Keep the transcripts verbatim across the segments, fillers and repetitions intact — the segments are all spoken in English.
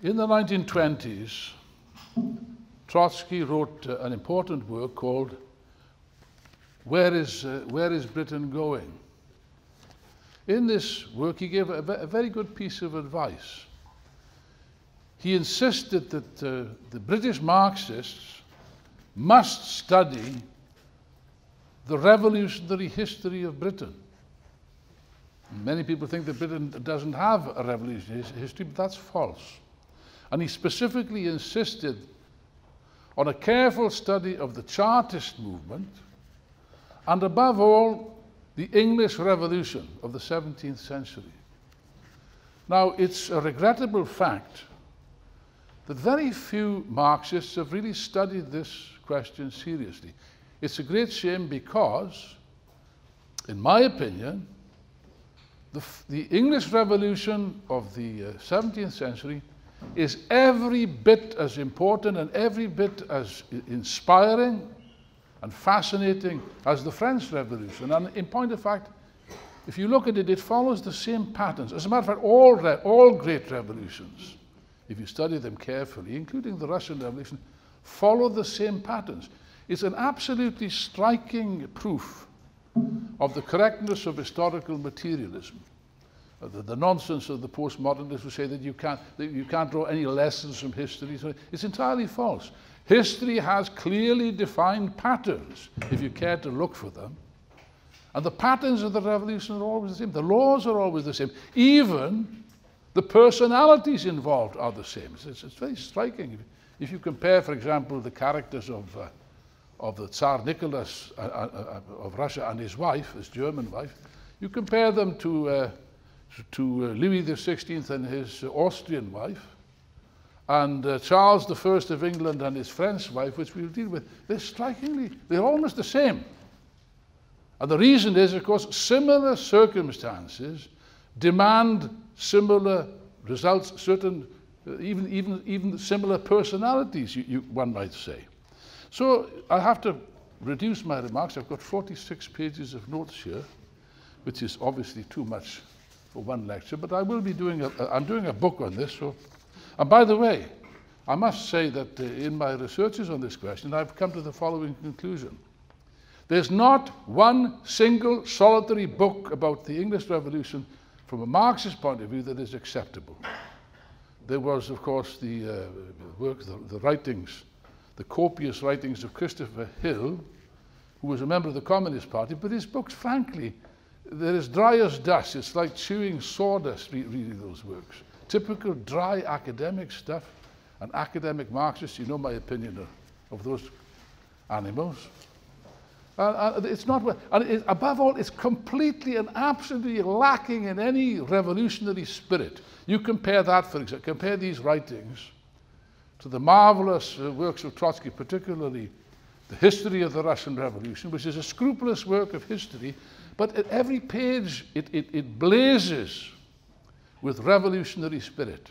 In the nineteen twenties, Trotsky wrote uh, an important work called Where is, uh, Where is Britain Going? In this work, he gave a, a very good piece of advice. He insisted that uh, the British Marxists must study the revolutionary history of Britain. Many people think that Britain doesn't have a revolutionary history, but that's false. And he specifically insisted on a careful study of the Chartist movement, and above all, the English Revolution of the seventeenth century. Now, it's a regrettable fact that very few Marxists have really studied this question seriously. It's a great shame because, in my opinion, the, the English Revolution of the uh, seventeenth century is every bit as important and every bit as inspiring and fascinating as the French Revolution. And in point of fact, if you look at it, it follows the same patterns. As a matter of fact, all, re all great revolutions, if you study them carefully, including the Russian Revolution, follow the same patterns. It's an absolutely striking proof of the correctness of historical materialism, the, the nonsense of the postmodernists who say that you can't, that you can't draw any lessons from history. It's entirely false. History has clearly defined patterns, if you care to look for them. And the patterns of the revolution are always the same. The laws are always the same. Even the personalities involved are the same. It's, it's very striking. If you compare, for example, the characters of, uh, of the Tsar Nicholas uh, uh, of Russia and his wife, his German wife, you compare them to, uh, to uh, Louis the sixteenth and his uh, Austrian wife, and uh, Charles the first of England and his French wife, which we'll deal with. They're strikingly, they're almost the same. And the reason is, of course, similar circumstances demand similar results, certain, uh, even, even, even similar personalities, you, you, one might say. So I have to reduce my remarks. I've got forty-six pages of notes here, which is obviously too much for one lecture, but I will be doing, a, I'm doing a book on this. So. And by the way, I must say that uh, in my researches on this question, I've come to the following conclusion. There's not one single solitary book about the English Revolution from a Marxist point of view that is acceptable. There was, of course, the uh, work, the, the writings, the copious writings of Christopher Hill, who was a member of the Communist Party, but his books, frankly, they're as dry as dust. It's like chewing sawdust re reading those works. Typical dry academic stuff, and academic Marxists, you know my opinion of, of those animals. Uh, uh, it's not, and it, above all, it's completely and absolutely lacking in any revolutionary spirit. You compare that, for example, compare these writings to the marvelous uh, works of Trotsky, particularly the history of the Russian Revolution, which is a scrupulous work of history, but at every page it, it, it blazes with revolutionary spirit.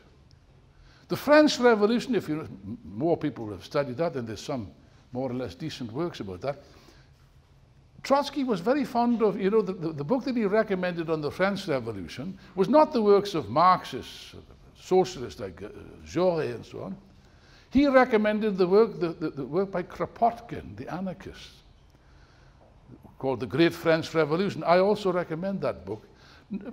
The French Revolution, if you, more people have studied that, and there's some more or less decent works about that. Trotsky was very fond of, you know, the, the, the book that he recommended on the French Revolution was not the works of Marxists, socialists like uh, Jaurès and so on. He recommended the work, the, the, the work by Kropotkin, the anarchist, called The Great French Revolution. I also recommend that book.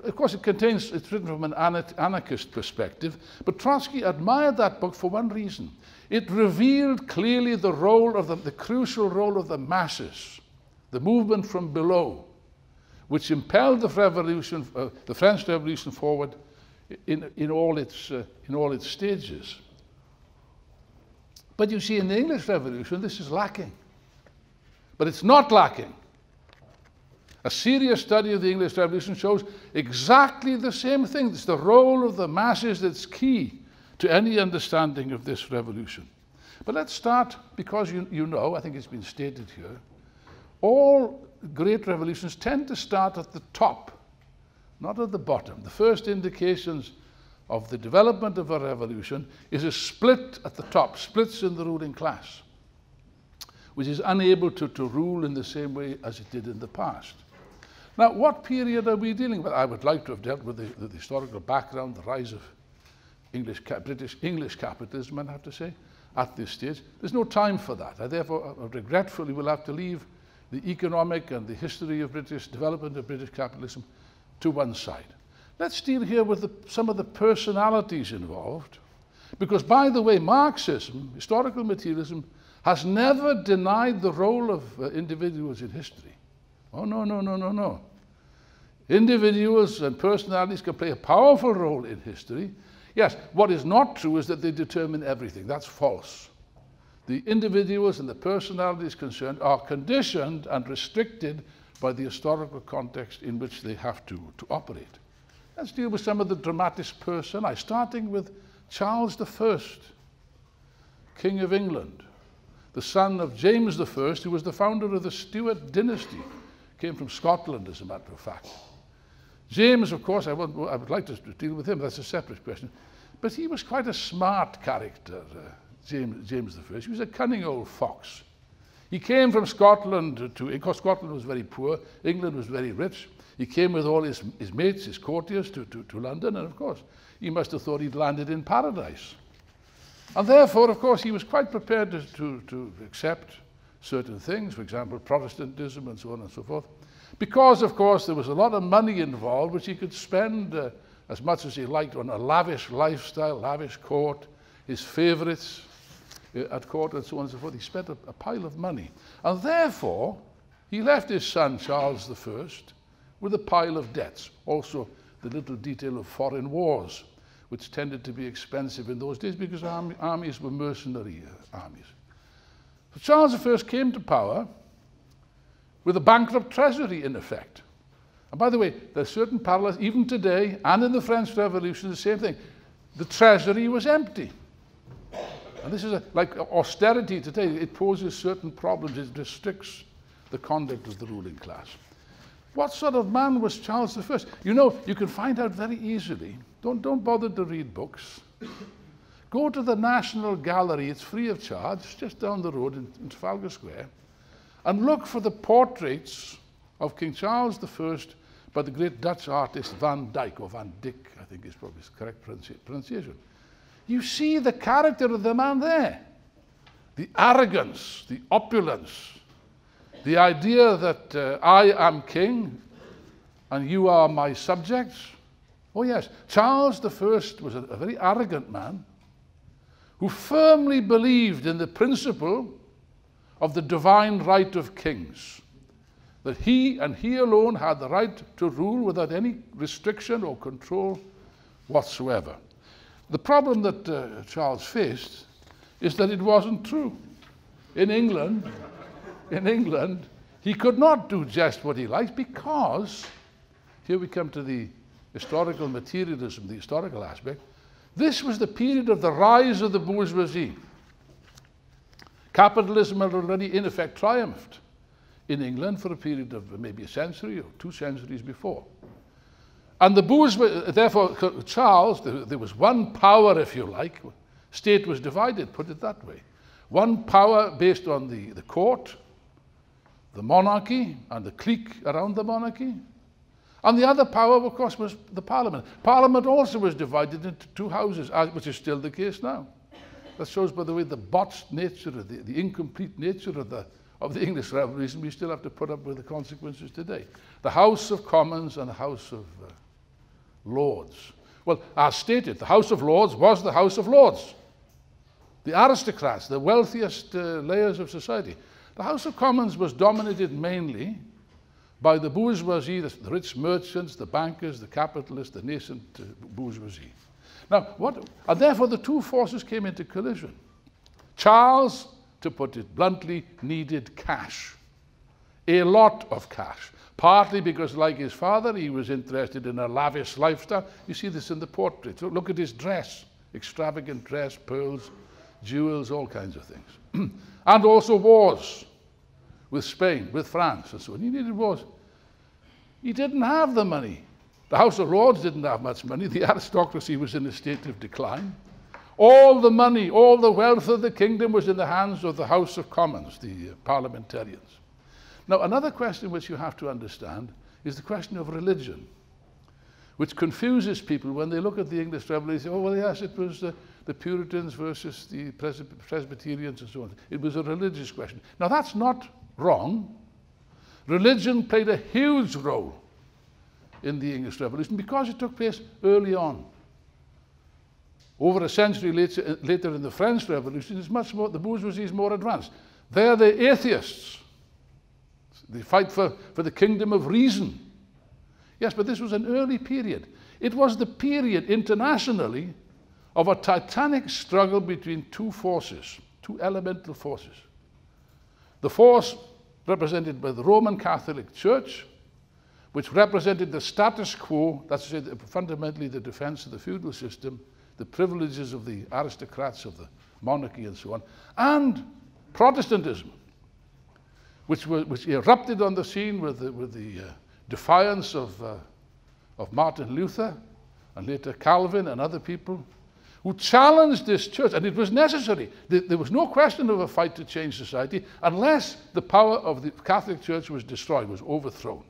Of course, it contains, it's written from an anarchist perspective, but Trotsky admired that book for one reason. It revealed clearly the role of the, the crucial role of the masses, the movement from below, which impelled the revolution, uh, the French Revolution forward in, in, all its, uh, in all its stages. But you see, in the English Revolution, this is lacking. But it's not lacking. A serious study of the English Revolution shows exactly the same thing. It's the role of the masses that's key to any understanding of this revolution. But let's start, because you, you know, I think it's been stated here, all great revolutions tend to start at the top, not at the bottom. The first indications of the development of a revolution is a split at the top, splits in the ruling class, which is unable to, to rule in the same way as it did in the past. Now, what period are we dealing with? I would like to have dealt with the, the historical background, the rise of English, British English capitalism, I'd have to say, at this stage. There's no time for that. I therefore I regretfully will have to leave the economic and the history of British development of British capitalism to one side. Let's deal here with the, some of the personalities involved, because, by the way, Marxism, historical materialism, has never denied the role of uh, individuals in history. Oh, no, no, no, no, no. Individuals and personalities can play a powerful role in history. Yes, what is not true is that they determine everything. That's false. The individuals and the personalities concerned are conditioned and restricted by the historical context in which they have to, to operate. Let's deal with some of the dramatis personae, starting with Charles the First, King of England, the son of James the First, who was the founder of the Stuart dynasty, came from Scotland, as a matter of fact. James, of course, I, want, I would like to deal with him, that's a separate question, but he was quite a smart character, uh, James, James the First. He was a cunning old fox. He came from Scotland to, because Scotland was very poor, England was very rich. He came with all his, his mates, his courtiers, to, to, to London, and of course, he must have thought he'd landed in paradise. And therefore, of course, he was quite prepared to, to, to accept certain things, for example, Protestantism and so on and so forth, because, of course, there was a lot of money involved, which he could spend uh, as much as he liked on a lavish lifestyle, lavish court, his favorites uh, at court and so on and so forth. He spent a, a pile of money. And therefore, he left his son, Charles the First, with a pile of debts. Also, the little detail of foreign wars, which tended to be expensive in those days because army, armies were mercenary uh, armies. So Charles the First came to power with a bankrupt treasury, in effect. And by the way, there are certain parallels, even today, and in the French Revolution, the same thing. The treasury was empty. And this is a, like austerity today, it poses certain problems, it restricts the conduct of the ruling class. What sort of man was Charles the First? You know, you can find out very easily. Don't, don't bother to read books. Go to the National Gallery, it's free of charge, just down the road in, in Trafalgar Square, and look for the portraits of King Charles the First by the great Dutch artist Van Dyck, or Van Dyck, I think is probably his correct pronunci- pronunciation. You see the character of the man there. The arrogance, the opulence, the idea that uh, I am king and you are my subjects. Oh yes, Charles the First was a, a very arrogant man who firmly believed in the principle of the divine right of kings, that he and he alone had the right to rule without any restriction or control whatsoever. The problem that uh, Charles faced is that it wasn't true. In England, In England, he could not do just what he liked because, here we come to the historical materialism, the historical aspect, this was the period of the rise of the bourgeoisie. Capitalism had already, in effect, triumphed in England for a period of maybe a century or two centuries before. And the bourgeoisie, therefore, Charles, there was one power, if you like, state was divided, put it that way. One power based on the, the court, the monarchy and the clique around the monarchy. And the other power, of course, was the parliament. Parliament also was divided into two houses, which is still the case now. That shows, by the way, the botched nature, the, the incomplete nature of the, of the English Revolution. We still have to put up with the consequences today. The House of Commons and the House of uh, Lords. Well, as stated, the House of Lords was the House of Lords. The aristocrats, the wealthiest uh, layers of society. The House of Commons was dominated mainly by the bourgeoisie, the, the rich merchants, the bankers, the capitalists, the nascent uh, bourgeoisie. Now, what, and therefore the two forces came into collision. Charles, to put it bluntly, needed cash. A lot of cash. Partly because, like his father, he was interested in a lavish lifestyle. You see this in the portrait. So look at his dress. Extravagant dress, pearls, jewels, all kinds of things. And also wars with Spain, with France, and so on. He needed wars. He didn't have the money. The House of Lords didn't have much money. The aristocracy was in a state of decline. All the money, all the wealth of the kingdom was in the hands of the House of Commons, the uh, parliamentarians. Now, another question which you have to understand is the question of religion. which confuses people when they look at the English Revolution. Oh, well, yes, it was the, the Puritans versus the Pres Presbyterians and so on. It was a religious question. Now, that's not wrong. Religion played a huge role in the English Revolution because it took place early on. Over a century later, later in the French Revolution, it's much more, the bourgeoisie is more advanced. They're the atheists. They fight for, for the kingdom of reason. Yes, but this was an early period. It was the period internationally of a titanic struggle between two forces, two elemental forces. The force represented by the Roman Catholic Church, which represented the status quo, that's to say, fundamentally the defense of the feudal system, the privileges of the aristocrats, of the monarchy and so on, and Protestantism, which, were, which erupted on the scene with the, with the uh, defiance of, uh, of Martin Luther and later Calvin and other people who challenged this church, and it was necessary. There was no question of a fight to change society unless the power of the Catholic Church was destroyed, was overthrown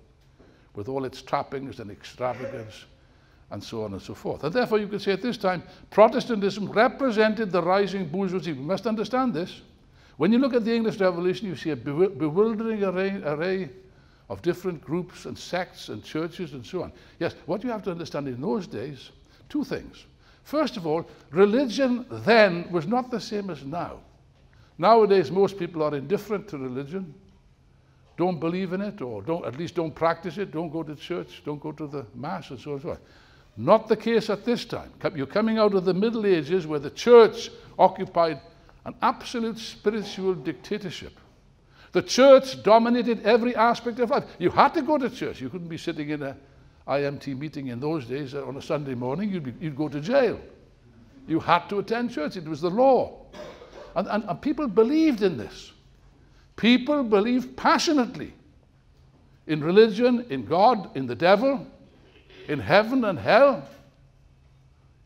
with all its trappings and extravagance and so on and so forth. And therefore you could say at this time, Protestantism represented the rising bourgeoisie. We must understand this. When you look at the English Revolution, you see a bewildering array, array of different groups and sects and churches and so on. Yes, what you have to understand in those days, two things. First of all, religion then was not the same as now. Nowadays, most people are indifferent to religion, don't believe in it, or don't, at least don't practice it, don't go to church, don't go to the mass, and so on and so on. Not the case at this time. You're coming out of the Middle Ages where the church occupied an absolute spiritual dictatorship. The church dominated every aspect of life. You had to go to church. You couldn't be sitting in an I M T meeting in those days on a Sunday morning. You'd, be, you'd go to jail. You had to attend church. It was the law. And, and, and people believed in this. People believed passionately in religion, in God, in the devil, in heaven and hell,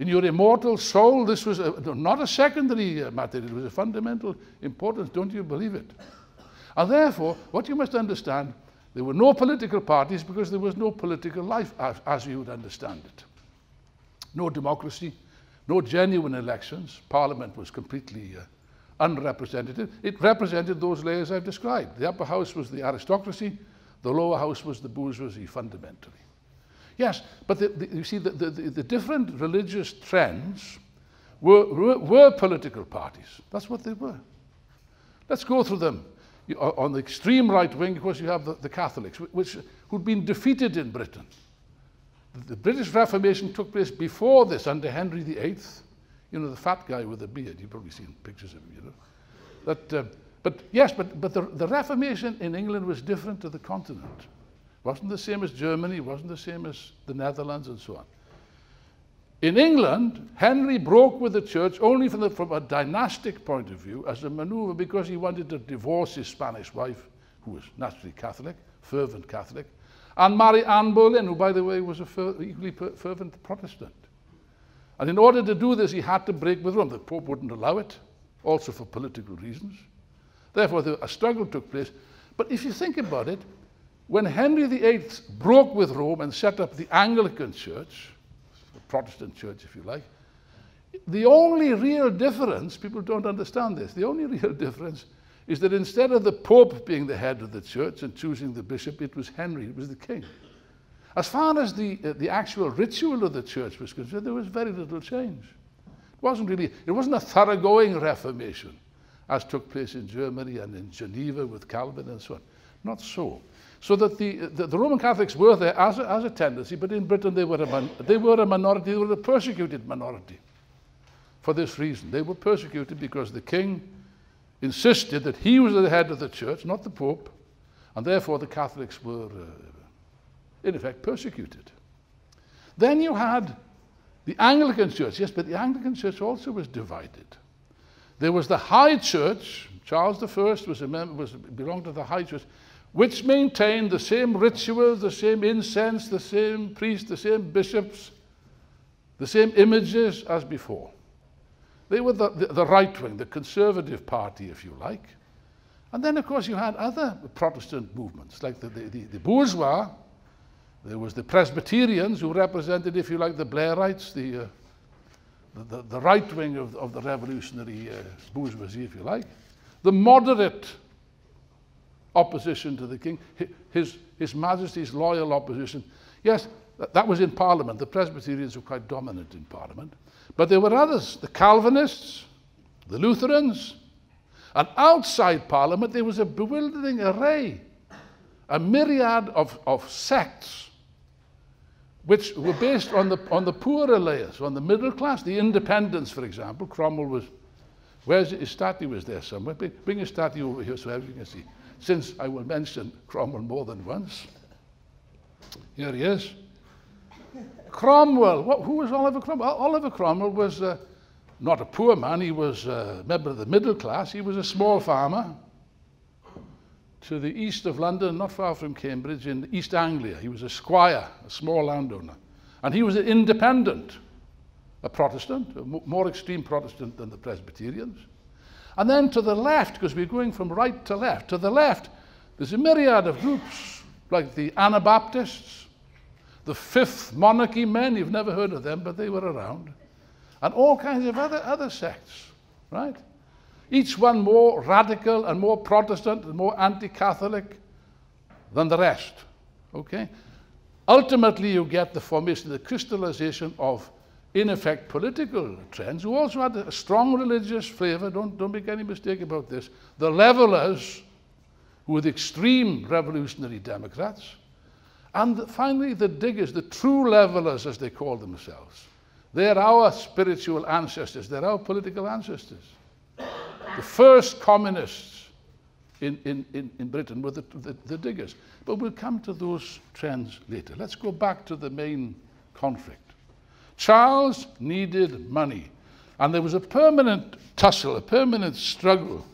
in your immortal soul. This was a, not a secondary matter. It was a fundamental importance. Don't you believe it? And therefore, what you must understand, there were no political parties because there was no political life as, as you would understand it. No democracy, no genuine elections. Parliament was completely uh, unrepresentative. It represented those layers I've described. The upper house was the aristocracy, the lower house was the bourgeoisie fundamentally. Yes, but the, the, you see, the, the, the different religious trends were, were, were political parties. That's what they were. Let's go through them. You, on the extreme right wing, of course, you have the, the Catholics, which, who'd been defeated in Britain. The, the British Reformation took place before this, under Henry the eighth. You know, the fat guy with the beard. You've probably seen pictures of him, you know. But, uh, but yes, but, but the, the Reformation in England was different to the continent. It wasn't the same as Germany, wasn't the same as the Netherlands, and so on. In England, Henry broke with the church only from, the, from a dynastic point of view as a maneuver because he wanted to divorce his Spanish wife, who was naturally Catholic, fervent Catholic, and marry Anne Boleyn, who, by the way, was a fer equally fervent Protestant. And in order to do this, he had to break with Rome. The Pope wouldn't allow it, also for political reasons. Therefore, the, a struggle took place. But if you think about it, when Henry the eighth broke with Rome and set up the Anglican Church, Protestant church, if you like, the only real difference, people don't understand this, the only real difference is that instead of the Pope being the head of the church and choosing the bishop, it was Henry, it was the king. As far as the, uh, the actual ritual of the church was concerned, there was very little change. It wasn't really, it wasn't a thoroughgoing Reformation as took place in Germany and in Geneva with Calvin and so on. Not so. So that the, the, the Roman Catholics were there as a, as a tendency, but in Britain they were, a man, they were a minority, they were a persecuted minority for this reason. They were persecuted because the king insisted that he was the head of the church, not the Pope, and therefore the Catholics were, uh, in effect, persecuted. Then you had the Anglican Church. Yes, but the Anglican Church also was divided. There was the High Church. Charles the first was a member, was, belonged to the High Church, which maintained the same rituals, the same incense, the same priests, the same bishops, the same images as before. They were the, the, the right wing, the conservative party, if you like. And then, of course, you had other Protestant movements, like the, the, the, the bourgeois There was the Presbyterians, who represented, if you like, the Blairites, the, uh, the, the, the right wing of, of the revolutionary uh, bourgeoisie, if you like. The moderate opposition to the king, his, his Majesty's loyal opposition. Yes, that, that was in Parliament. The Presbyterians were quite dominant in Parliament. But there were others, the Calvinists, the Lutherans, and outside Parliament there was a bewildering array, a myriad of, of sects which were based on the, on the poorer layers, on the middle class, the independents, for example. Cromwell was, where's his statue was there somewhere. Bring his statue over here so everyone can see. Since I will mention Cromwell more than once. Here he is. Cromwell, what, who was Oliver Cromwell? Oliver Cromwell was uh, not a poor man, he was a member of the middle class, he was a small farmer to the east of London, not far from Cambridge, in East Anglia. He was a squire, a small landowner. And he was an independent, a Protestant, a more extreme Protestant than the Presbyterians. And then to the left, because we're going from right to left, to the left, there's a myriad of groups, like the Anabaptists, the Fifth Monarchy men, you've never heard of them, but they were around, and all kinds of other, other sects, right? Each one more radical and more Protestant and more anti-Catholic than the rest, okay? Ultimately, you get the formation, the crystallization of, in effect, political trends, who also had a strong religious flavor. Don't, don't make any mistake about this. The Levellers, who were the extreme revolutionary Democrats, and the, finally the Diggers, the true Levellers, as they call themselves. They're our spiritual ancestors. They're our political ancestors. The first communists in, in, in, in Britain were the, the, the Diggers. But we'll come to those trends later. Let's go back to the main conflict. Charles needed money. And there was a permanent tussle, a permanent struggle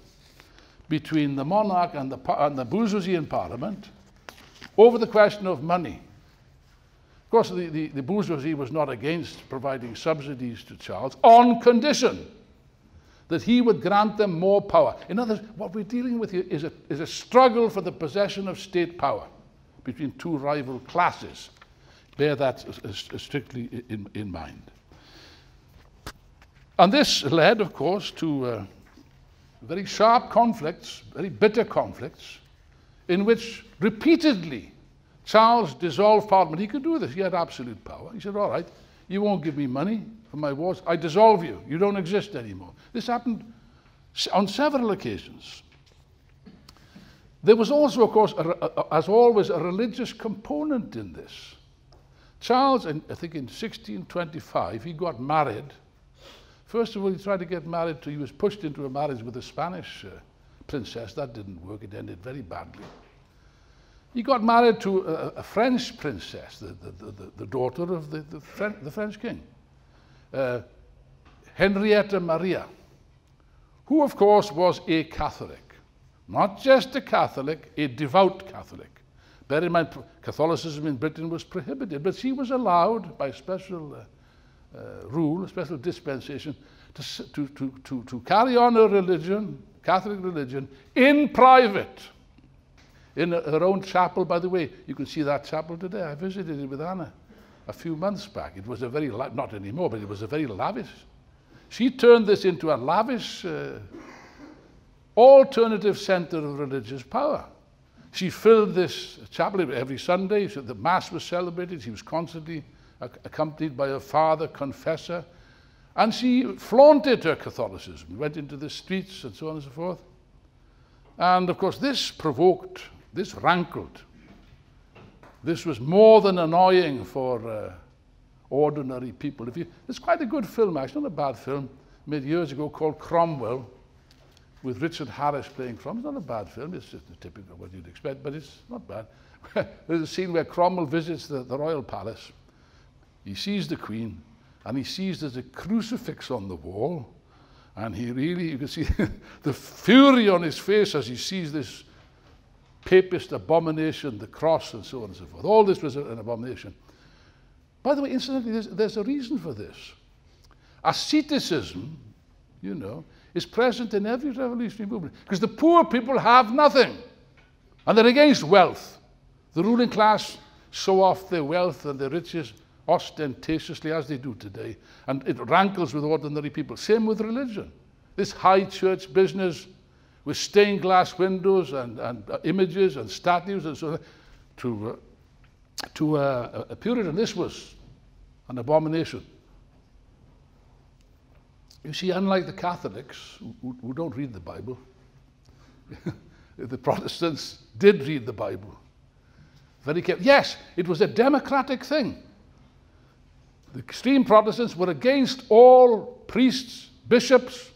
between the monarch and the, and the bourgeoisie in Parliament over the question of money. Of course, the, the, the bourgeoisie was not against providing subsidies to Charles on condition that he would grant them more power. In other words, what we're dealing with here is a, is a struggle for the possession of state power between two rival classes. Bear that as, as strictly in, in mind. And this led, of course, to uh, very sharp conflicts, very bitter conflicts, in which repeatedly Charles dissolved Parliament. He could do this. He had absolute power. He said, all right, you won't give me money for my wars. I dissolve you. You don't exist anymore. This happened on several occasions. There was also, of course, a, a, as always, a religious component in this. Charles, in, I think in sixteen twenty-five, he got married. First of all, he tried to get married to, he was pushed into a marriage with a Spanish uh, princess. That didn't work. It ended very badly. He got married to a, a French princess, the, the, the, the daughter of the, the, French, the French king, uh, Henrietta Maria, who of course was a Catholic. Not just a Catholic, a devout Catholic. Bear in mind, Catholicism in Britain was prohibited, but she was allowed by special uh, uh, rule, special dispensation, to, to, to, to, to carry on her religion, Catholic religion, in private. In her own chapel, by the way, you can see that chapel today. I visited it with Anna a few months back. It was a very, not anymore, but it was a very lavish. She turned this into a lavish uh, alternative center of religious power. She filled this chapel every Sunday. So the Mass was celebrated. She was constantly ac accompanied by her father, confessor. And she flaunted her Catholicism, went into the streets and so on and so forth. And of course, this provoked, this rankled. This was more than annoying for uh, ordinary people. If you, it's quite a good film, actually, not a bad film, made years ago called Cromwell, with Richard Harris playing Cromwell. It's not a bad film, it's just typical what you'd expect, but it's not bad. There's a scene where Cromwell visits the, the royal palace. He sees the Queen, and he sees there's a crucifix on the wall, and he really, you can see the fury on his face as he sees this papist abomination, the cross, and so on and so forth. All this was an abomination. By the way, incidentally, there's, there's a reason for this. Asceticism, you know, is present in every revolutionary movement because the poor people have nothing, and they're against wealth. The ruling class show off their wealth and their riches ostentatiously as they do today. And it rankles with ordinary people. Same with religion. This high church business with stained glass windows and, and uh, images and statues and so on. To, uh, to uh, a Puritan, this was an abomination. You see, unlike the Catholics, who, who don't read the Bible, the Protestants did read the Bible. Very carefully. Yes, it was a democratic thing. The extreme Protestants were against all priests, bishops,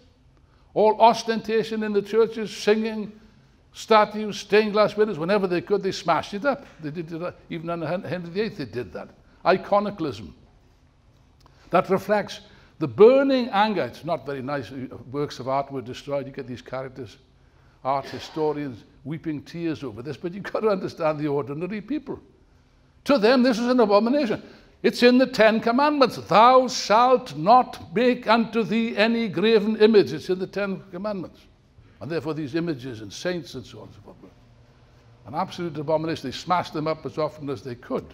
all ostentation in the churches, singing, statues, stained glass windows. Whenever they could, they smashed it up. They did it, even under Henry the eighth, they did that. Iconoclasm. That reflects the burning anger. It's not very nice. Works of art were destroyed. You get these characters, art historians, weeping tears over this, but you've got to understand the ordinary people. To them, this is an abomination. It's in the Ten Commandments. Thou shalt not make unto thee any graven image. It's in the Ten Commandments. And therefore these images and saints and so on and so forth. An absolute abomination. They smashed them up as often as they could.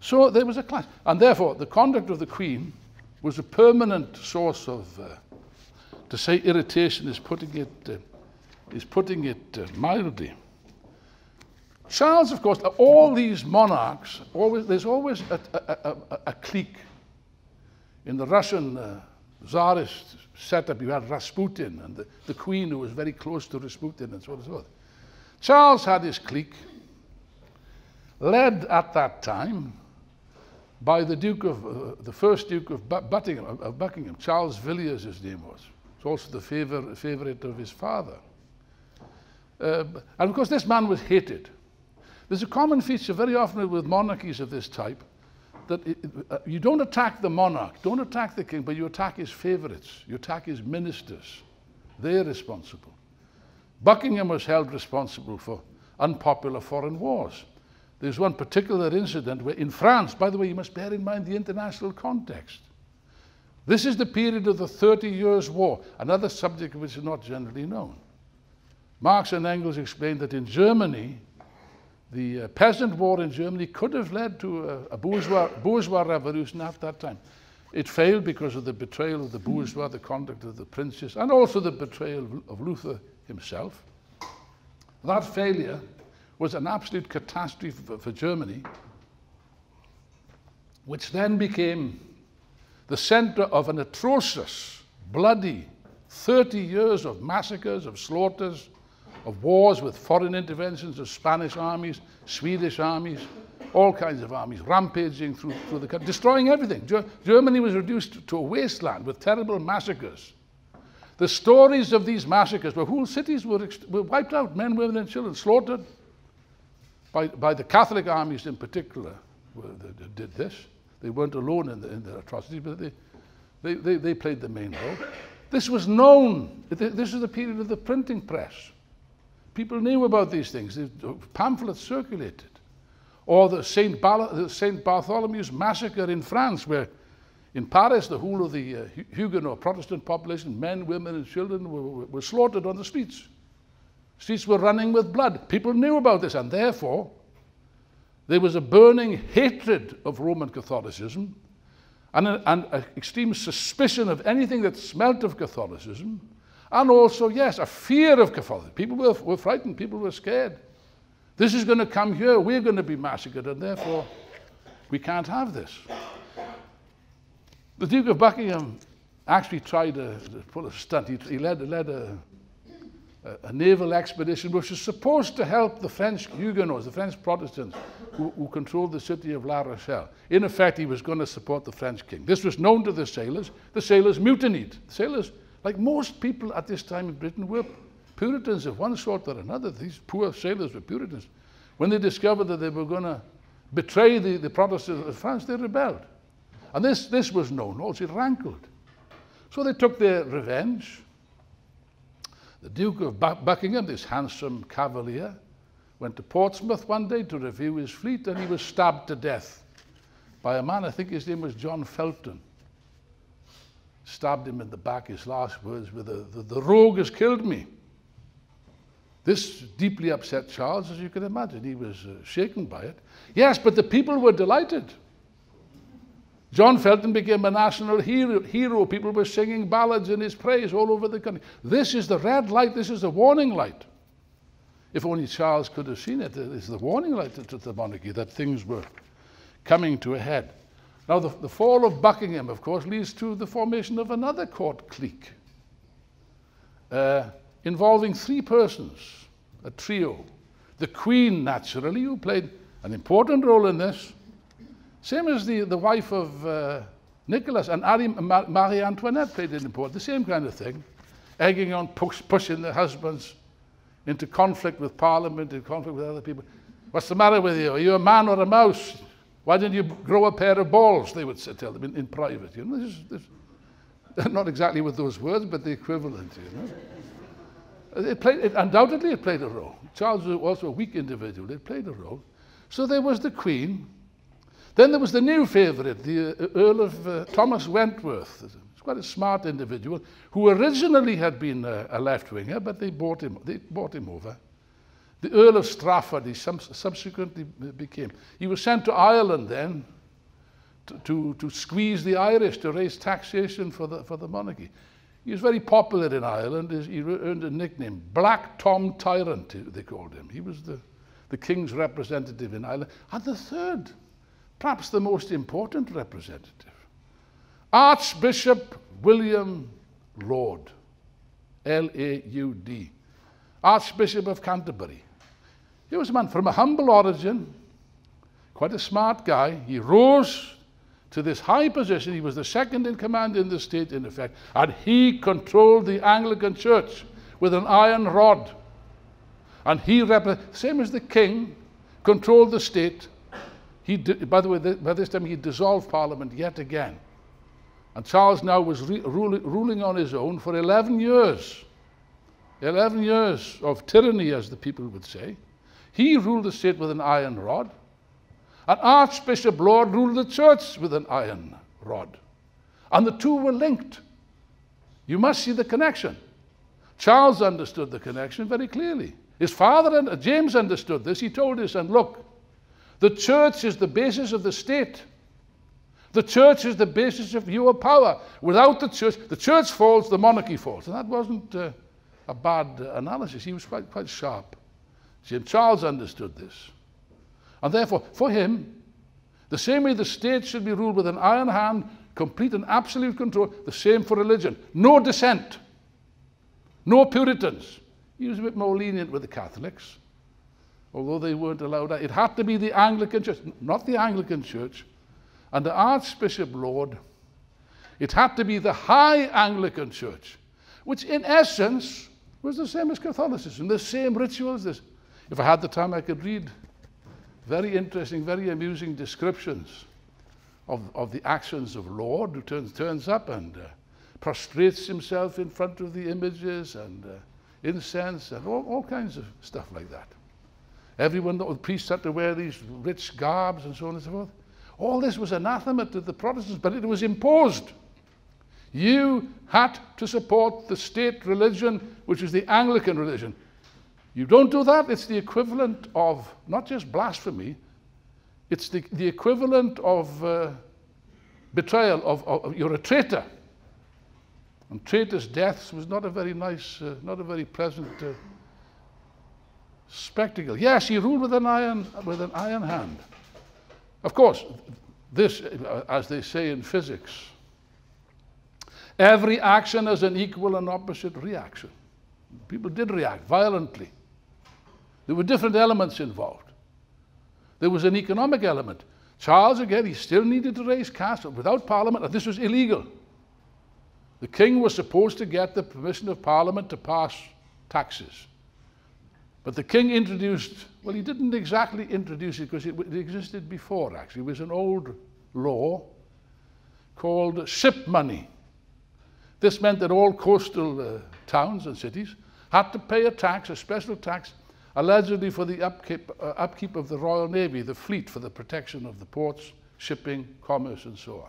So there was a clash. And therefore the conduct of the Queen was a permanent source of, uh, to say irritation is putting it, uh, is putting it uh, mildly. Charles, of course, all these monarchs, always, there's always a, a, a, a clique. In the Russian uh, Tsarist setup, you had Rasputin and the, the Queen, who was very close to Rasputin and so on and so on. Charles had his clique, led at that time by the Duke of, uh, the first Duke of, Bu Buckingham, of Buckingham, Charles Villiers his name was. It's also the favor favorite of his father. Uh, and of course this man was hated. There's a common feature very often with monarchies of this type, that it, uh, you don't attack the monarch, don't attack the king, but you attack his favorites, you attack his ministers. They're responsible. Buckingham was held responsible for unpopular foreign wars. There's one particular incident where in France, by the way, you must bear in mind the international context. This is the period of the thirty years war, another subject which is not generally known. Marx and Engels explained that in Germany, the uh, peasant war in Germany could have led to a, a bourgeois, bourgeois revolution at that time. It failed because of the betrayal of the bourgeois, the conduct of the princes, and also the betrayal of, of Luther himself. That failure was an absolute catastrophe for, for Germany, which then became the center of an atrocious, bloody thirty years of massacres, of slaughters, of wars with foreign interventions, of Spanish armies, Swedish armies, all kinds of armies, rampaging through, through the country, destroying everything. Ger- Germany was reduced to a wasteland with terrible massacres. The stories of these massacres were whole cities were, were wiped out, men, women, and children, slaughtered by, by the Catholic armies in particular were, they, they did this. They weren't alone in, the, in their atrocities, but they, they, they, they played the main role. This was known. This is the period of the printing press. People knew about these things. Pamphlets circulated. Or the Saint Bartholomew's massacre in France, where in Paris, the whole of the uh, Huguenot Protestant population, men, women, and children, were, were, were slaughtered on the streets. Streets were running with blood. People knew about this, and therefore, there was a burning hatred of Roman Catholicism and an extreme suspicion of anything that smelt of Catholicism. And also, yes, a fear of Catholicism. People were, were frightened. People were scared. This is going to come here. We're going to be massacred, and therefore we can't have this. The Duke of Buckingham actually tried to pull a stunt. He, he led, led a, a, a naval expedition which was supposed to help the French Huguenots, the French Protestants, who, who controlled the city of La Rochelle. In effect, he was going to support the French king. This was known to the sailors. The sailors mutinied. The sailors... Like most people at this time in Britain were Puritans of one sort or another. These poor sailors were Puritans. When they discovered that they were going to betray the, the Protestants of France, they rebelled. And this, this was known also. It rankled. So they took their revenge. The Duke of Buckingham, this handsome cavalier, went to Portsmouth one day to review his fleet, and he was stabbed to death by a man, I think his name was John Felton. Stabbed him in the back, his last words were, the, the, the rogue has killed me. This deeply upset Charles, as you can imagine. He was uh, shaken by it. Yes, but the people were delighted. John Felton became a national hero. hero. People were singing ballads in his praise all over the country. This is the red light. This is the warning light. If only Charles could have seen it. It's the warning light to, to the monarchy that things were coming to a head. Now, the, the fall of Buckingham, of course, leads to the formation of another court clique uh, involving three persons, a trio. The Queen, naturally, who played an important role in this, same as the, the wife of uh, Nicholas, and Marie Antoinette played an important, the same kind of thing, egging on, push, pushing their husbands into conflict with Parliament, into conflict with other people. What's the matter with you? Are you a man or a mouse? Why didn't you grow a pair of balls? They would tell them in, in private. You know, this is, this, not exactly with those words, but the equivalent. You know, it played. It, undoubtedly, it played a role. Charles was also a weak individual. It played a role. So there was the Queen. Then there was the new favourite, the uh, Earl of uh, Thomas Wentworth. It's quite a smart individual who originally had been a, a left-winger, but they bought him. They bought him over. The Earl of Strafford, he subsequently became. He was sent to Ireland then to, to, to squeeze the Irish, to raise taxation for the, for the monarchy. He was very popular in Ireland. He earned a nickname, Black Tom Tyrant, they called him. He was the, the king's representative in Ireland. And the third, perhaps the most important representative, Archbishop William Laud, L A U D, Archbishop of Canterbury. He was a man from a humble origin, quite a smart guy. He rose to this high position. He was the second in command in the state, in effect, and he controlled the Anglican Church with an iron rod. And he, same as the king, controlled the state. He, by the way, by this time he dissolved Parliament yet again. And Charles now was re ruling on his own for eleven years. eleven years of tyranny, as the people would say. He ruled the state with an iron rod. And Archbishop Laud ruled the church with an iron rod. And the two were linked. You must see the connection. Charles understood the connection very clearly. His father, James, understood this. He told his son, look, the church is the basis of the state. The church is the basis of your power. Without the church, the church falls, the monarchy falls. And that wasn't Uh, a bad analysis. He was quite, quite sharp. James Charles understood this. And therefore, for him, the same way the state should be ruled with an iron hand, complete and absolute control, the same for religion. No dissent. No Puritans. He was a bit more lenient with the Catholics, although they weren't allowed out. It had to be the Anglican Church, not the Anglican Church. And the Archbishop Laud, it had to be the high Anglican Church, which in essence was the same as Catholicism, the same rituals. This. If I had the time, I could read very interesting, very amusing descriptions of, of the actions of Laud, who turns, turns up and uh, prostrates himself in front of the images and uh, incense and all, all kinds of stuff like that. Everyone, the priests had to wear these rich garbs and so on and so forth. All this was anathema to the Protestants, but it was imposed. You had to support the state religion, which is the Anglican religion. You don't do that, it's the equivalent of not just blasphemy, it's the, the equivalent of uh, betrayal, of, of you're a traitor. And traitors' deaths was not a very nice, uh, not a very pleasant uh, spectacle. Yes, he ruled with an iron, with an iron hand. Of course, this, uh, as they say in physics, every action has an equal and opposite reaction. People did react violently. There were different elements involved. There was an economic element. Charles, again, he still needed to raise cash without Parliament, and this was illegal. The king was supposed to get the permission of Parliament to pass taxes. But the king introduced, well, he didn't exactly introduce it because it, it existed before, actually. It was an old law called ship money. This meant that all coastal uh, towns and cities had to pay a tax, a special tax, allegedly for the upkeep, uh, upkeep of the Royal Navy, the fleet, for the protection of the ports, shipping, commerce, and so on.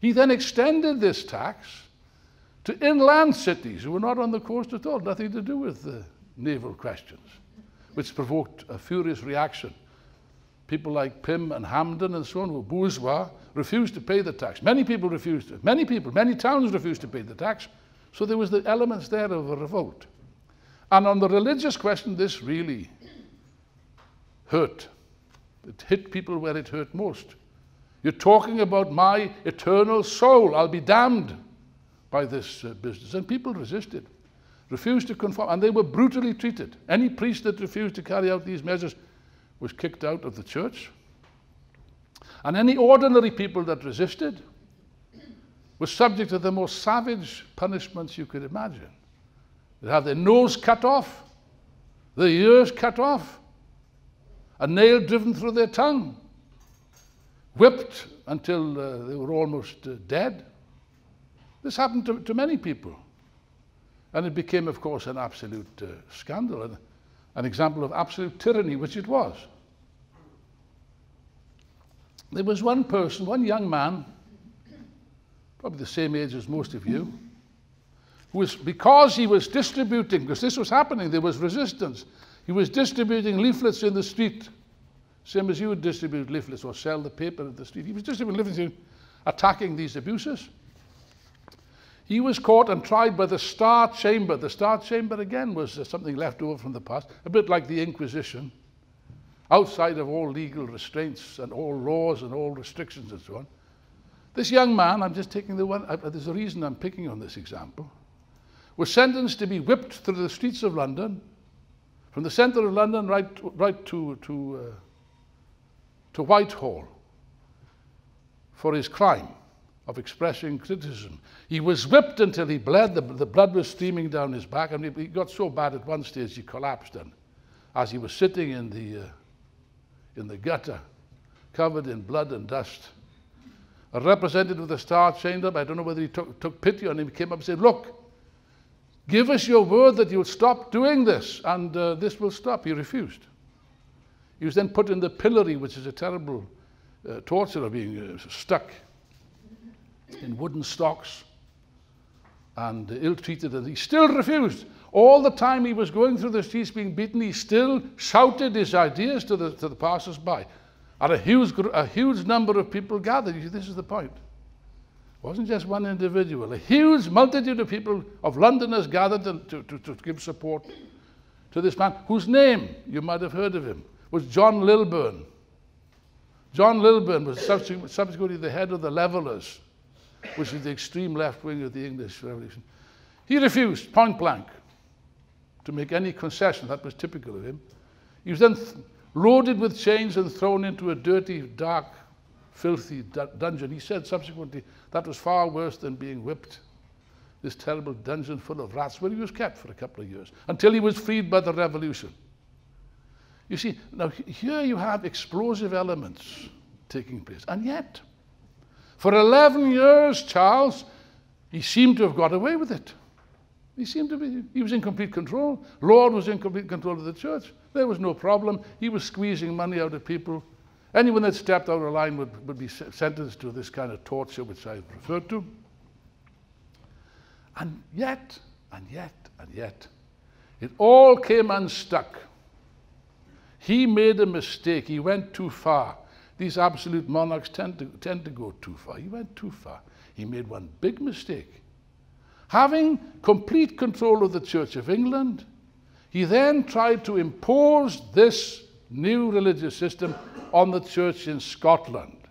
He then extended this tax to inland cities who were not on the coast at all, nothing to do with the, naval questions, which provoked a furious reaction. People like Pym and Hampden and so on, who were bourgeois, refused to pay the tax. Many people refused to. Many people, many towns refused to pay the tax. So there was the elements there of a revolt. And on the religious question, this really hurt. It hit people where it hurt most. You're talking about my eternal soul. I'll be damned by this uh, business. And people resisted, refused to conform, and they were brutally treated. Any priest that refused to carry out these measures was kicked out of the church. And any ordinary people that resisted was subject to the most savage punishments you could imagine. They'd have their nose cut off, their ears cut off, a nail driven through their tongue, whipped until uh, they were almost uh, dead. This happened to, to many people. And it became, of course, an absolute uh, scandal, an, an example of absolute tyranny, which it was. There was one person, one young man, probably the same age as most of you, who was, because he was distributing, because this was happening, there was resistance, he was distributing leaflets in the street, same as you would distribute leaflets or sell the paper in the street. He was distributing leaflets, attacking these abuses. He was caught and tried by the Star Chamber. The Star Chamber, again, was uh, something left over from the past, a bit like the Inquisition, outside of all legal restraints and all laws and all restrictions and so on. This young man, I'm just taking the one, I, there's a reason I'm picking on this example, was sentenced to be whipped through the streets of London, from the centre of London right, right to, to, uh, to Whitehall, for his crime of expressing criticism. He was whipped until he bled, the, the blood was streaming down his back, and he, he got so bad at one stage he collapsed, and as he was sitting in the, uh, in the gutter, covered in blood and dust, a representative of the Star Chamber, I don't know whether he took, took pity on him, came up and said, look, give us your word that you'll stop doing this, and uh, this will stop. He refused. He was then put in the pillory, which is a terrible uh, torture of being uh, stuck in wooden stocks and uh, ill-treated, and he still refused. All the time he was going through the streets being beaten, he still shouted his ideas to the, to the passers-by. And a huge, a huge number of people gathered. You see, this is the point. It wasn't just one individual. A huge multitude of people, of Londoners, gathered to, to, to give support to this man, whose name, you might have heard of him, was John Lilburne. John Lilburne was subsequently the head of the Levellers, which is the extreme left wing of the English Revolution. He refused, point blank, to make any concession. That was typical of him. He was then th loaded with chains and thrown into a dirty, dark, filthy du dungeon. He said subsequently that was far worse than being whipped, this terrible dungeon full of rats, where he was kept for a couple of years, until he was freed by the revolution. You see, now here you have explosive elements taking place, and yet, for eleven years, Charles, he seemed to have got away with it. He seemed to be, he was in complete control. Laud was in complete control of the church. There was no problem. He was squeezing money out of people. Anyone that stepped out of line would, would be sentenced to this kind of torture, which I referred to. And yet, and yet, and yet, it all came unstuck. He made a mistake. He went too far. These absolute monarchs tend to, tend to go too far. He went too far. He made one big mistake. Having complete control of the Church of England, he then tried to impose this new religious system on the church in Scotland.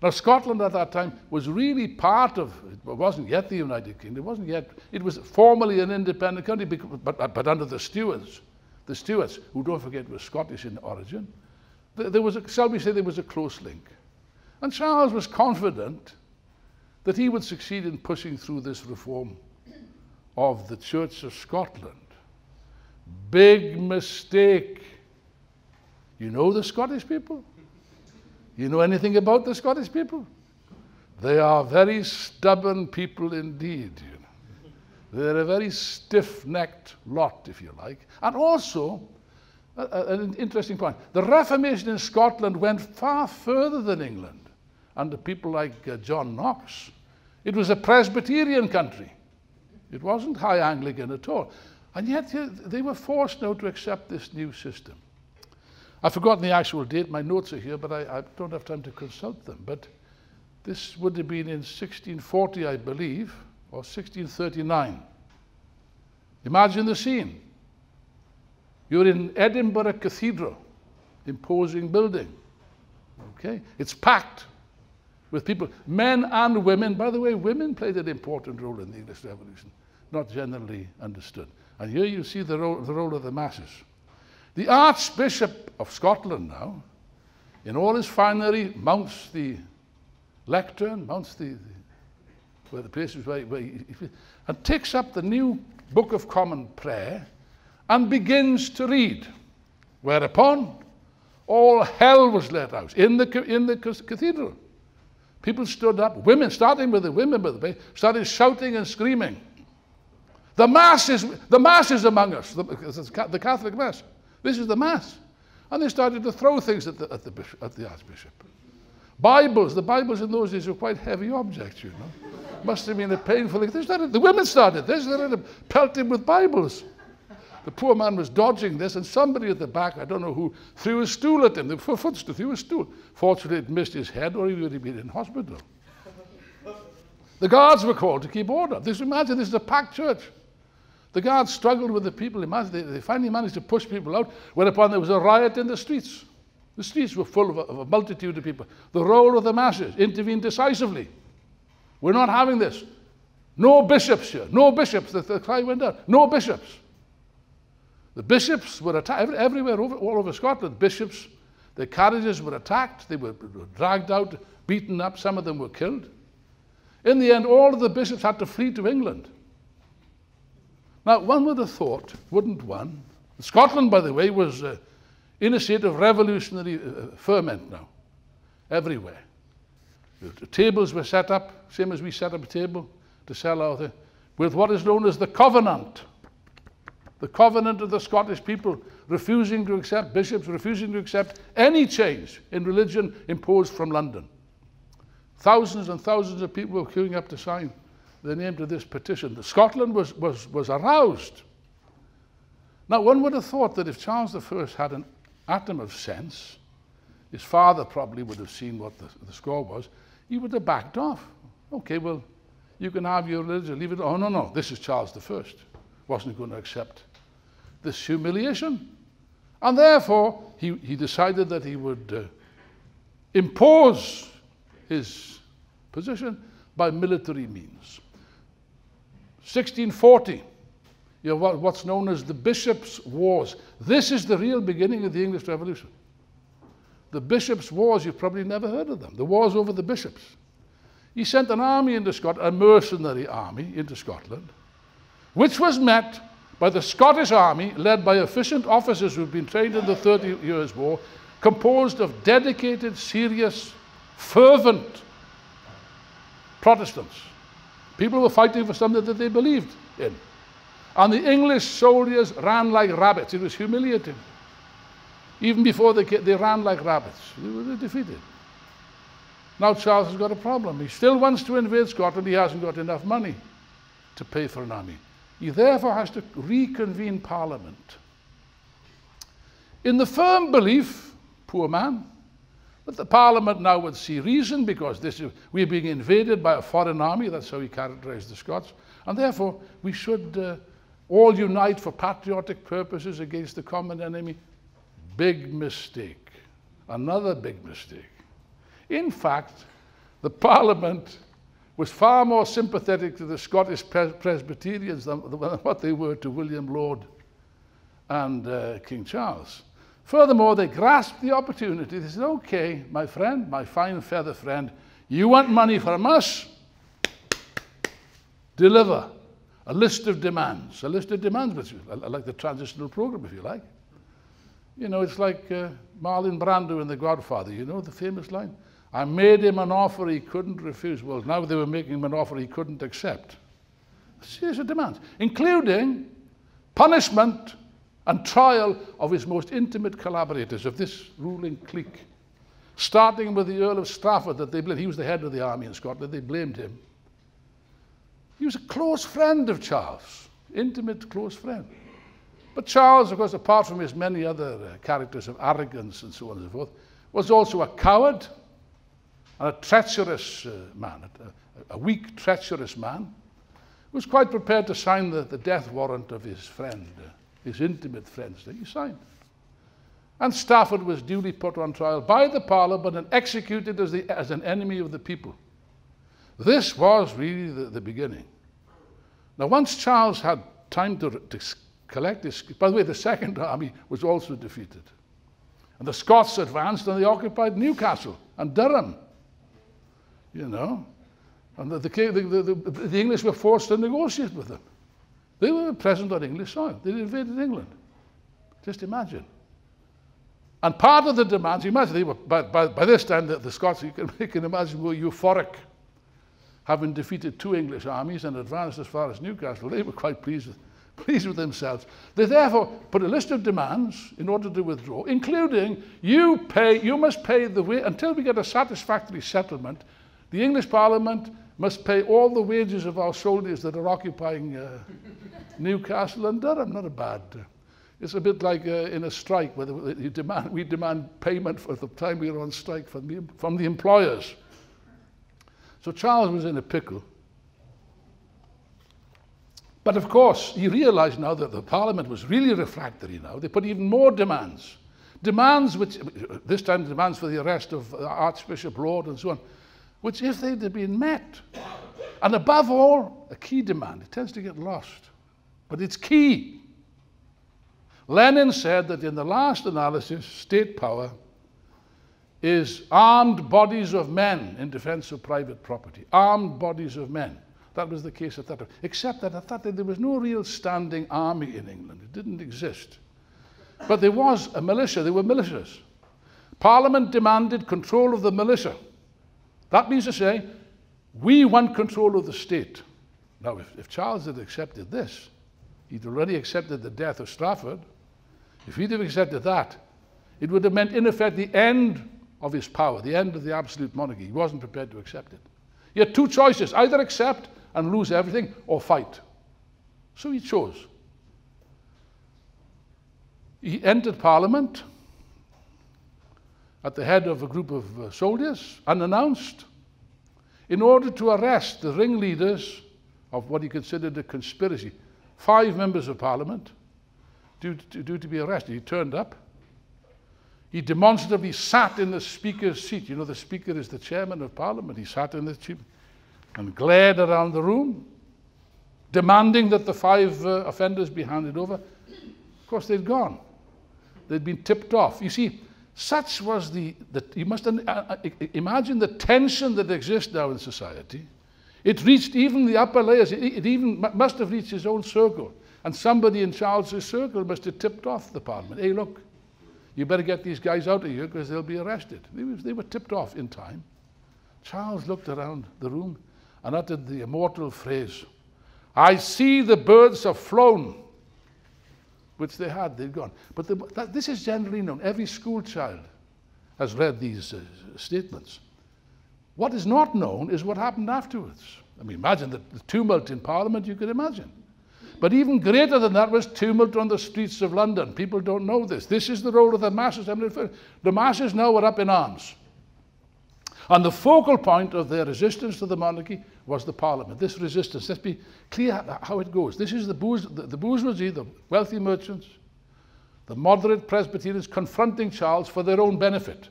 Now, Scotland at that time was really part of, it wasn't yet the United Kingdom, it wasn't yet, it was formally an independent country, but, but under the Stuarts, the Stuarts, who don't forget were Scottish in origin. There was a, shall we say, there was a close link. And Charles was confident that he would succeed in pushing through this reform of the Church of Scotland. Big mistake. You know the Scottish people? You know anything about the Scottish people? They are very stubborn people indeed. You know. They're a very stiff-necked lot, if you like. And also, Uh, an interesting point. The Reformation in Scotland went far further than England under people like uh, John Knox. It was a Presbyterian country. It wasn't high Anglican at all. And yet they were forced now to accept this new system. I've forgotten the actual date, my notes are here, but I, I don't have time to consult them. But this would have been in sixteen forty, I believe, or sixteen thirty-nine. Imagine the scene. You're in Edinburgh Cathedral, imposing building. Okay, it's packed with people, men and women. By the way, women played an important role in the English Revolution, not generally understood. And here you see the role, the role of the masses. The Archbishop of Scotland now, in all his finery, mounts the lectern, mounts the, the where the place is, where, where he, and takes up the new Book of Common Prayer and begins to read. Whereupon, all hell was let out in the, in the cathedral. People stood up, women, starting with the women, by the way, started shouting and screaming. The mass is, the mass is among us, the, the Catholic mass. This is the mass. And they started to throw things at the, at the, bishop, at the archbishop. Bibles, the Bibles in those days were quite heavy objects, you know. Must have been a painful thing. They started, the women started this, they started pelting with Bibles. The poor man was dodging this, and somebody at the back, I don't know who, threw a stool at him. The footstool, threw a stool. Fortunately, it missed his head, or he would have been in hospital. The guards were called to keep order. This, imagine, this is a packed church. The guards struggled with the people. Imagine, they, they finally managed to push people out, whereupon there was a riot in the streets. The streets were full of a, of a multitude of people. The role of the masses intervened decisively. We're not having this. No bishops here. No bishops. The, the cry went out. No bishops. The bishops were attacked everywhere, over, all over Scotland. Bishops, their carriages were attacked, they were, were dragged out, beaten up, some of them were killed. In the end, all of the bishops had to flee to England. Now, one would have thought, wouldn't one? Scotland, by the way, was uh, in a state of revolutionary uh, ferment now, everywhere. The, the tables were set up, same as we set up a table to sell out there, with what is known as the Covenant. The covenant of the Scottish people, refusing to accept bishops, refusing to accept any change in religion imposed from London. Thousands and thousands of people were queuing up to sign their name to this petition. Scotland was, was, was aroused. Now, one would have thought that if Charles the First had an atom of sense, his father probably would have seen what the, the score was, he would have backed off. Okay, well, you can have your religion, leave it. Oh, no, no, this is Charles the First. Wasn't going to accept this humiliation. And therefore, he, he decided that he would uh, impose his position by military means. sixteen forty, you have what, what's known as the Bishops' Wars. This is the real beginning of the English Revolution. The Bishops' Wars, you've probably never heard of them. The wars over the bishops. He sent an army into Scotland, a mercenary army into Scotland, which was met by the Scottish army, led by efficient officers who'd been trained in the thirty years war, composed of dedicated, serious, fervent Protestants. People were fighting for something that they believed in. And the English soldiers ran like rabbits. It was humiliating. Even before they came, they ran like rabbits. They were defeated. Now Charles has got a problem. He still wants to invade Scotland. He hasn't got enough money to pay for an army. He therefore has to reconvene Parliament in the firm belief, poor man, that the Parliament now would see reason, because this is, we're being invaded by a foreign army, that's how he characterized the Scots, and therefore we should uh, all unite for patriotic purposes against the common enemy. Big mistake. Another big mistake. In fact, the Parliament was far more sympathetic to the Scottish Presbyterians than what they were to William Laud and uh, King Charles. Furthermore, they grasped the opportunity. They said, okay, my friend, my fine feather friend, you want money from us? Deliver a list of demands, a list of demands, which is like the transitional program, if you like. You know, it's like uh, Marlon Brando in The Godfather, you know, the famous line. I made him an offer he couldn't refuse. Well, now they were making him an offer he couldn't accept. Serious demands, including punishment and trial of his most intimate collaborators of this ruling clique, starting with the Earl of Strafford, that they blamed. He was the head of the army in Scotland. They blamed him. He was a close friend of Charles, intimate close friend. But Charles, of course, apart from his many other characters of arrogance and so on and so forth, was also a coward and a treacherous uh, man, a, a weak, treacherous man, who was quite prepared to sign the, the death warrant of his friend, uh, his intimate friends that he signed. And Strafford was duly put on trial by the Parliament and executed as, the, as an enemy of the people. This was really the, the beginning. Now, once Charles had time to, to collect his... By the way, the Second Army was also defeated. And the Scots advanced and they occupied Newcastle and Durham. You know? And the, the, the, the, the English were forced to negotiate with them. They were present on English soil. They invaded England. Just imagine. And part of the demands, you imagine, they were, by, by, by this time, the, the Scots, you can, you can imagine, were euphoric, having defeated two English armies and advanced as far as Newcastle. They were quite pleased with, pleased with themselves. They therefore put a list of demands in order to withdraw, including, you pay, you must pay the way, until we get a satisfactory settlement, the English Parliament must pay all the wages of our soldiers that are occupying uh, Newcastle and Durham. Not a bad... Uh, It's a bit like uh, in a strike, where you demand, we demand payment for the time we were on strike from the, from the employers. So Charles was in a pickle. But of course, he realized now that the Parliament was really refractory now. They put even more demands. Demands which, this time demands for the arrest of Archbishop Laud and so on, which if they'd have been met. And above all, a key demand. It tends to get lost. But it's key. Lenin said that in the last analysis, state power is armed bodies of men in defense of private property. Armed bodies of men. That was the case at that time. Except that at that time there was no real standing army in England. It didn't exist. But there was a militia. There were militias. Parliament demanded control of the militia. That means to say, we want control of the state. Now, if, if Charles had accepted this, he'd already accepted the death of Strafford. If he'd have accepted that, it would have meant, in effect, the end of his power, the end of the absolute monarchy. He wasn't prepared to accept it. He had two choices, either accept and lose everything, or fight. So he chose. He entered Parliament at the head of a group of uh, soldiers, unannounced, in order to arrest the ringleaders of what he considered a conspiracy. Five members of Parliament due to, due to be arrested. He turned up. He demonstrably sat in the Speaker's seat. You know, the Speaker is the Chairman of Parliament. He sat in the chair and glared around the room, demanding that the five uh, offenders be handed over. Of course, they'd gone. They'd been tipped off. You see, such was the... the you must uh, imagine the tension that exists now in society. It reached even the upper layers. It, it even must have reached his own circle. And somebody in Charles's circle must have tipped off the Parliament. Hey, look, you better get these guys out of here because they'll be arrested. They, they were tipped off in time. Charles looked around the room and uttered the immortal phrase, "I see the birds have flown," which they had, they'd gone. But the, that, this is generally known. Every school child has read these uh, statements. What is not known is what happened afterwards. I mean, imagine the, the tumult in Parliament, you could imagine. But even greater than that was tumult on the streets of London. People don't know this. This is the role of the masses. I mean, the masses now were up in arms. And the focal point of their resistance to the monarchy was the Parliament. This resistance, let's be clear how it goes. This is the, bourge the, the bourgeoisie, the wealthy merchants, the moderate Presbyterians confronting Charles for their own benefit.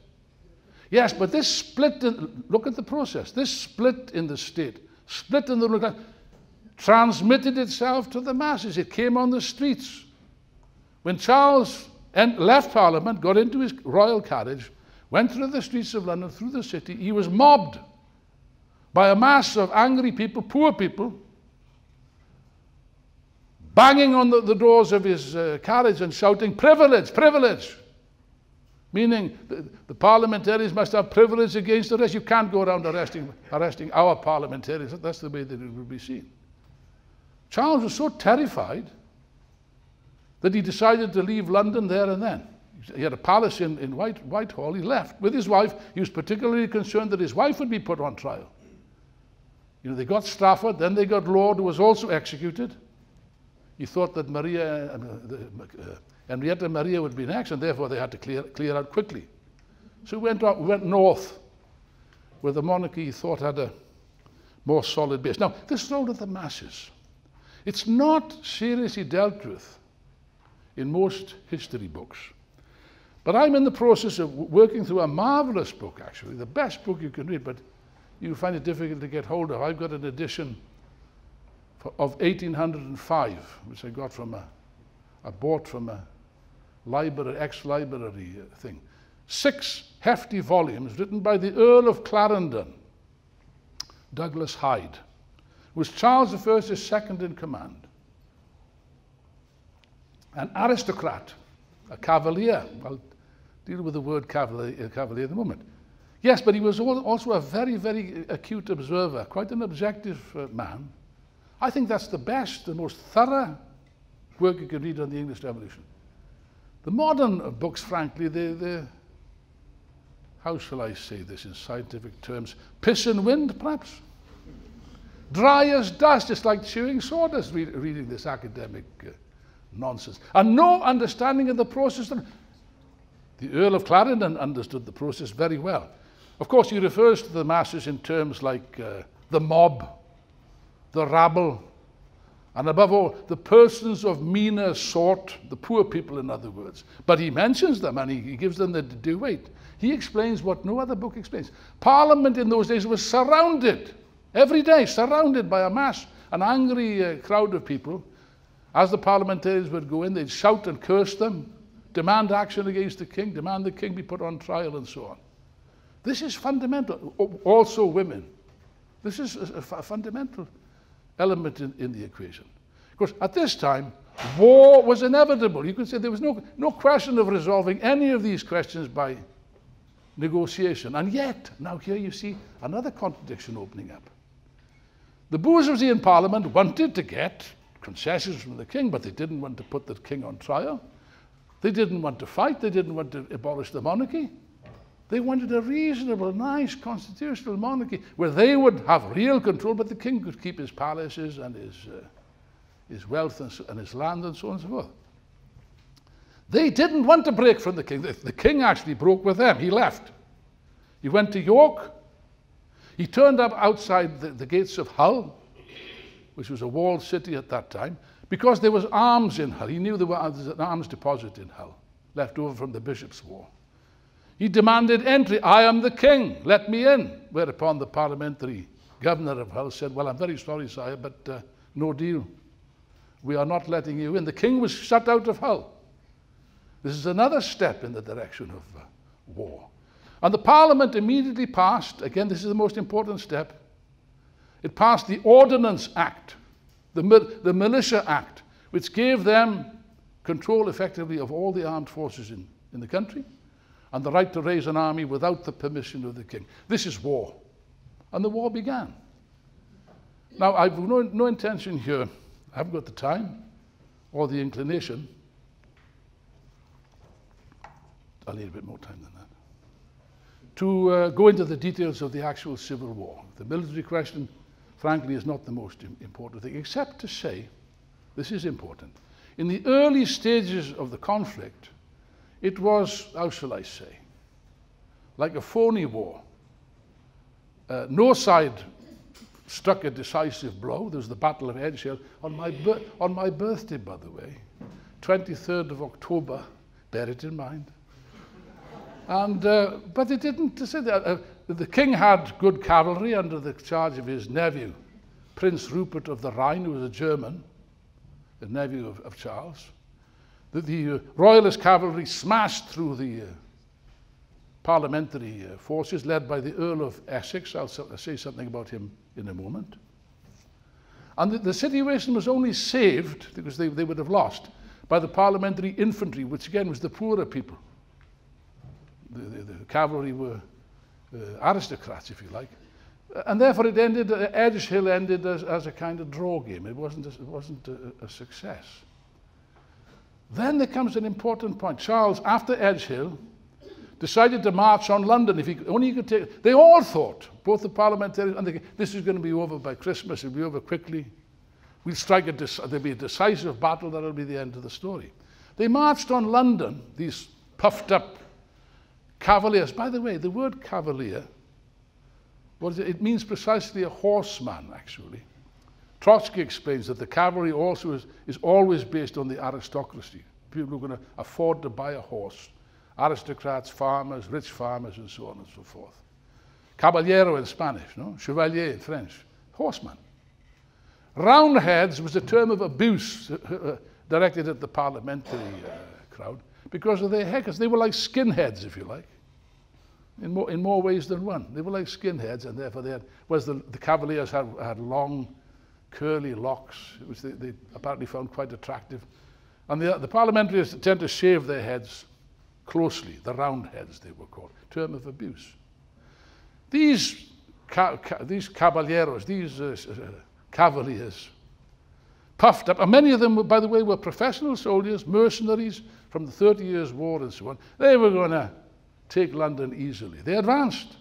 Yes, but this split, in, look at the process, this split in the state, split in the middle class, transmitted itself to the masses. It came on the streets. When Charles and left Parliament, got into his royal carriage, went through the streets of London, through the city, he was mobbed by a mass of angry people, poor people, banging on the, the doors of his uh, carriage and shouting, "Privilege, privilege!" Meaning, the, the parliamentarians must have privilege against the rest. You can't go around arresting, arresting our parliamentarians. That's the way that it would be seen. Charles was so terrified that he decided to leave London there and then. He had a palace in, in White, Whitehall. He left with his wife. He was particularly concerned that his wife would be put on trial. You know, they got Strafford, then they got Laud, who was also executed. He thought that Maria, uh, uh, Henrietta Maria would be in action, therefore they had to clear, clear out quickly. So he went, up, went north, where the monarchy he thought had a more solid base. Now, this role of the masses, it's not seriously dealt with in most history books. But I'm in the process of working through a marvelous book, actually, the best book you can read, but you find it difficult to get hold of. I've got an edition for, of eighteen hundred five, which I got from a, I bought from a library, ex-library thing. Six hefty volumes written by the Earl of Clarendon, Douglas Hyde, who was Charles the First's second in command. An aristocrat, a cavalier. I'll deal with the word cavalier, cavalier in a moment. Yes, but he was also a very, very acute observer, quite an objective uh, man. I think that's the best, the most thorough work you can read on the English Revolution. The modern books, frankly, they, they're, how shall I say this in scientific terms? Piss and wind, perhaps? Dry as dust, it's like chewing sawdust re reading this academic uh, nonsense. And no understanding of the process. The Earl of Clarendon understood the process very well. Of course, he refers to the masses in terms like uh, the mob, the rabble, and above all, the persons of meaner sort, the poor people, in other words. But he mentions them and he, he gives them the due weight. He explains what no other book explains. Parliament in those days was surrounded, every day surrounded by a mass, an angry uh, crowd of people. As the parliamentarians would go in, they'd shout and curse them, demand action against the king, demand the king be put on trial, and so on. This is fundamental. Also women. This is a, a fundamental element in, in the equation. Of course, at this time, war was inevitable. You could say there was no, no question of resolving any of these questions by negotiation. And yet, now here you see another contradiction opening up. The bourgeoisie in Parliament wanted to get concessions from the king, but they didn't want to put the king on trial. They didn't want to fight. They didn't want to abolish the monarchy. They wanted a reasonable, nice constitutional monarchy where they would have real control, but the king could keep his palaces and his, uh, his wealth and, so, and his land and so on and so forth. They didn't want to break from the king. The, the king actually broke with them. He left. He went to York. He turned up outside the, the gates of Hull, which was a walled city at that time, because there was arms in Hull. He knew there was an arms deposit in Hull, left over from the Bishops' War. He demanded entry. I am the king, let me in. Whereupon the parliamentary governor of Hull said, well, I'm very sorry, sire, but uh, no deal. We are not letting you in. The king was shut out of Hull. This is another step in the direction of uh, war. And the parliament immediately passed, again, this is the most important step, it passed the Ordnance Act, the, the Militia Act, which gave them control effectively of all the armed forces in, in the country and the right to raise an army without the permission of the king. This is war. And the war began. Now, I've no, no intention here, I haven't got the time or the inclination. I'll need a bit more time than that. To uh, go into the details of the actual civil war. The military question, frankly, is not the most im- important thing, except to say, this is important, in the early stages of the conflict, it was, how shall I say, like a phony war. Uh, no side struck a decisive blow. There was the Battle of Edgehill. On my, on my birthday, by the way, twenty-third of October, bear it in mind. And, uh, but it didn't say that. Uh, the king had good cavalry under the charge of his nephew, Prince Rupert of the Rhine, who was a German, the nephew of, of Charles. The, the uh, Royalist cavalry smashed through the uh, parliamentary uh, forces led by the Earl of Essex. I'll, I'll say something about him in a moment. And the, the situation was only saved, because they, they would have lost, by the parliamentary infantry, which again was the poorer people. The, the, the cavalry were uh, aristocrats, if you like. And therefore it ended, uh, Edgehill ended as, as a kind of draw game. It wasn't, a, it wasn't a, a success. Then there comes an important point. Charles, after Edgehill, decided to march on London. If he, only he could take, they all thought, both the parliamentarians and the king, this is going to be over by Christmas, it'll be over quickly. We'll strike a, there'll be a decisive battle, that'll be the end of the story. They marched on London, these puffed up cavaliers. By the way, the word cavalier, what is it? It means precisely a horseman, actually. Trotsky explains that the cavalry also is, is always based on the aristocracy, people who are going to afford to buy a horse, aristocrats, farmers, rich farmers, and so on and so forth. Caballero in Spanish, no? Chevalier in French, horseman. Roundheads was a term of abuse uh, directed at the parliamentary uh, crowd because of their haircuts. They were like skinheads, if you like, in more, in more ways than one. They were like skinheads, and therefore they had, whereas the, the Cavaliers had, had long, curly locks, which they, they apparently found quite attractive. And the, the parliamentarians tend to shave their heads closely, the Roundheads they were called, term of abuse. These, ca ca these caballeros, these uh, uh, cavaliers, puffed up, and many of them, were, by the way, were professional soldiers, mercenaries from the thirty years war and so on. They were going to take London easily. They advanced.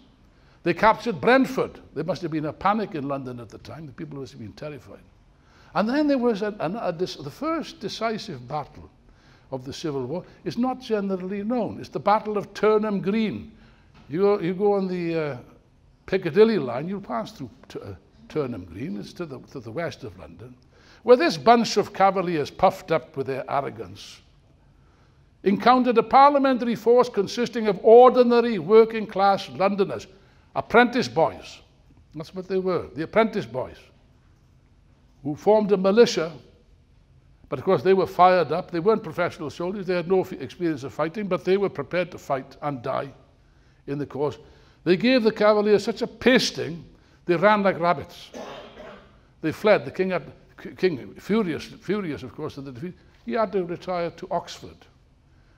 They captured Brentford. There must have been a panic in London at the time. The people must have been terrified. And then there was a, a, a the first decisive battle of the Civil War. It's not generally known. It's the Battle of Turnham Green. You, you go on the uh, Piccadilly line, you pass through uh, Turnham Green. It's to the, to the west of London, where this bunch of cavaliers, puffed up with their arrogance, encountered a parliamentary force consisting of ordinary working-class Londoners, apprentice boys. That's what they were, the apprentice boys, who formed a militia. But of course, they were fired up. They weren't professional soldiers. They had no experience of fighting, but they were prepared to fight and die in the cause. They gave the cavaliers such a pasting, they ran like rabbits. They fled. The king, had, king furious, furious, of course, at the defeat. He had to retire to Oxford,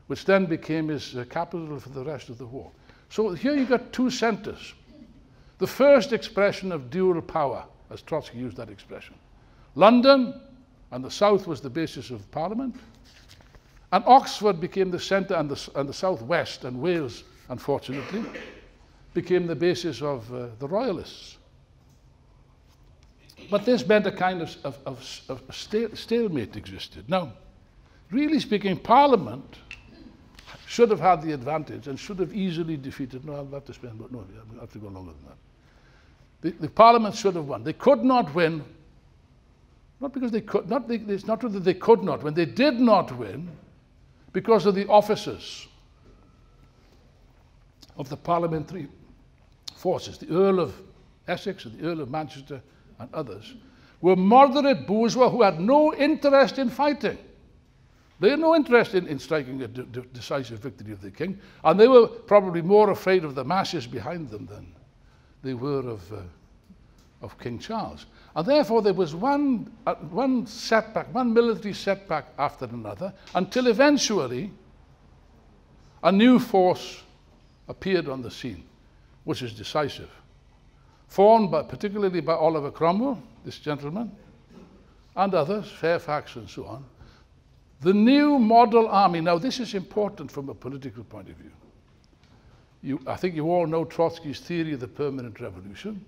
which then became his uh, capital for the rest of the war. So here you got two centers. The first expression of dual power, as Trotsky used that expression. London and the south was the basis of Parliament, and Oxford became the center, and the, and the southwest and Wales, unfortunately, became the basis of uh, the Royalists. But this meant a kind of, of, of, of stale, stalemate existed. Now, really speaking, Parliament should have had the advantage and should have easily defeated. No, I'll have to spend, but no, I'll have to go longer than that. The, the Parliament should have won. They could not win, not because they could not, they, it's not that they could not win. They did not win because of the officers of the parliamentary forces. The Earl of Essex and the Earl of Manchester and others were moderate bourgeois who had no interest in fighting. They had no interest in, in striking a de de decisive victory of the king, and they were probably more afraid of the masses behind them than they were of, uh, of King Charles. And therefore there was one, uh, one setback, one military setback after another, until eventually a new force appeared on the scene, which is decisive, formed by, particularly by Oliver Cromwell, this gentleman, and others, Fairfax and so on. The New Model Army. Now, this is important from a political point of view. You, I think you all know Trotsky's theory of the permanent revolution,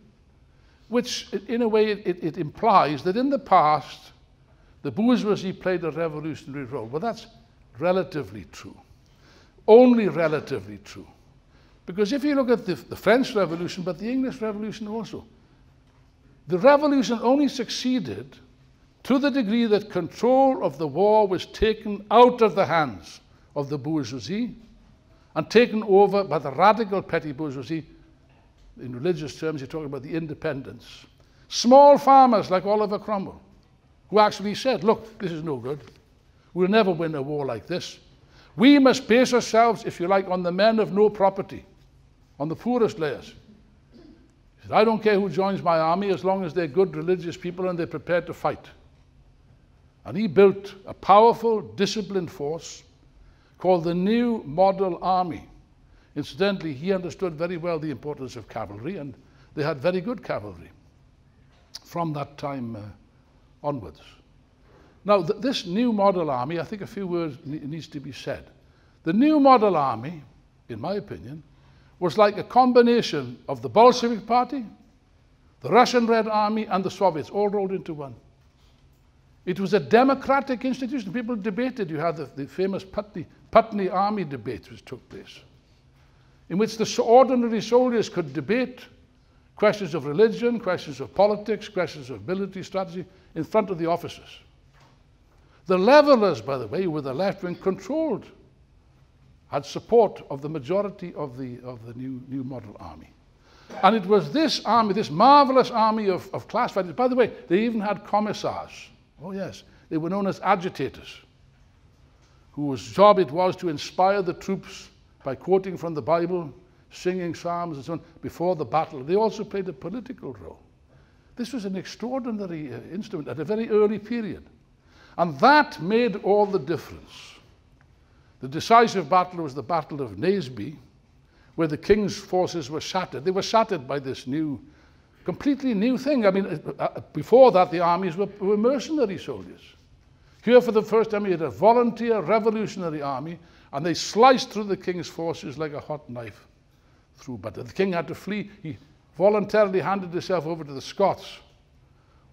which, in a way, it, it implies that in the past, the bourgeoisie played a revolutionary role. Well, that's relatively true. Only relatively true. Because if you look at the, the French Revolution, but the English Revolution also, the revolution only succeeded to the degree that control of the war was taken out of the hands of the bourgeoisie and taken over by the radical petty bourgeoisie. In religious terms, you're talking about the independents. Small farmers like Oliver Cromwell, who actually said, look, this is no good. We'll never win a war like this. We must base ourselves, if you like, on the men of no property, on the poorest layers. He said, I don't care who joins my army as long as they're good religious people and they're prepared to fight. And he built a powerful, disciplined force called the New Model Army. Incidentally, he understood very well the importance of cavalry, and they had very good cavalry from that time uh, onwards. Now, th this New Model Army, I think a few words ne needs to be said. The New Model Army, in my opinion, was like a combination of the Bolshevik Party, the Russian Red Army, and the Soviets, all rolled into one. It was a democratic institution. People debated. You had the, the famous Putney, Putney Army debate which took place, in which the ordinary soldiers could debate questions of religion, questions of politics, questions of military strategy in front of the officers. The Levellers, by the way, were the left wing controlled, had support of the majority of the, of the new, new Model Army. And it was this army, this marvelous army of, of class fighters. By the way, they even had commissars. Oh yes, they were known as agitators, whose job it was to inspire the troops by quoting from the Bible, singing psalms and so on before the battle. They also played a political role. This was an extraordinary uh, instrument at a very early period. And that made all the difference. The decisive battle was the Battle of Naseby, where the king's forces were shattered. They were shattered by this new, completely new thing. I mean, uh, before that, the armies were, were mercenary soldiers. Here, for the first time, you had a volunteer revolutionary army, and they sliced through the king's forces like a hot knife through butter. The king had to flee. He voluntarily handed himself over to the Scots,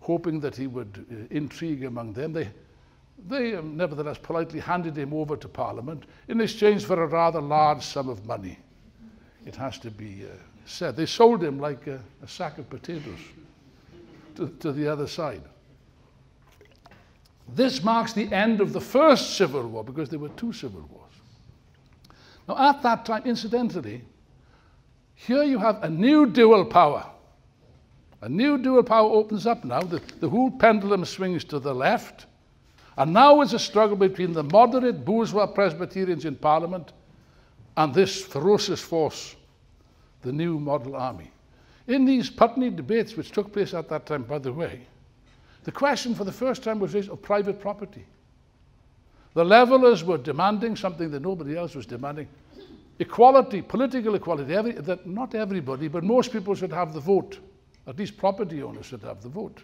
hoping that he would uh, intrigue among them. They, They um, nevertheless politely handed him over to Parliament in exchange for a rather large sum of money, it has to be uh, said. They sold him like a, a sack of potatoes to, to the other side. This marks the end of the first civil war, because there were two civil wars. Now at that time, incidentally, here you have a new dual power. A new dual power opens up now. The, the whole pendulum swings to the left. And now it's a struggle between the moderate bourgeois Presbyterians in Parliament and this ferocious force, the new Model Army. In these Putney debates, which took place at that time, by the way, the question for the first time was raised of private property. The Levellers were demanding something that nobody else was demanding: equality, political equality, every, that not everybody, but most people should have the vote. At least property owners should have the vote.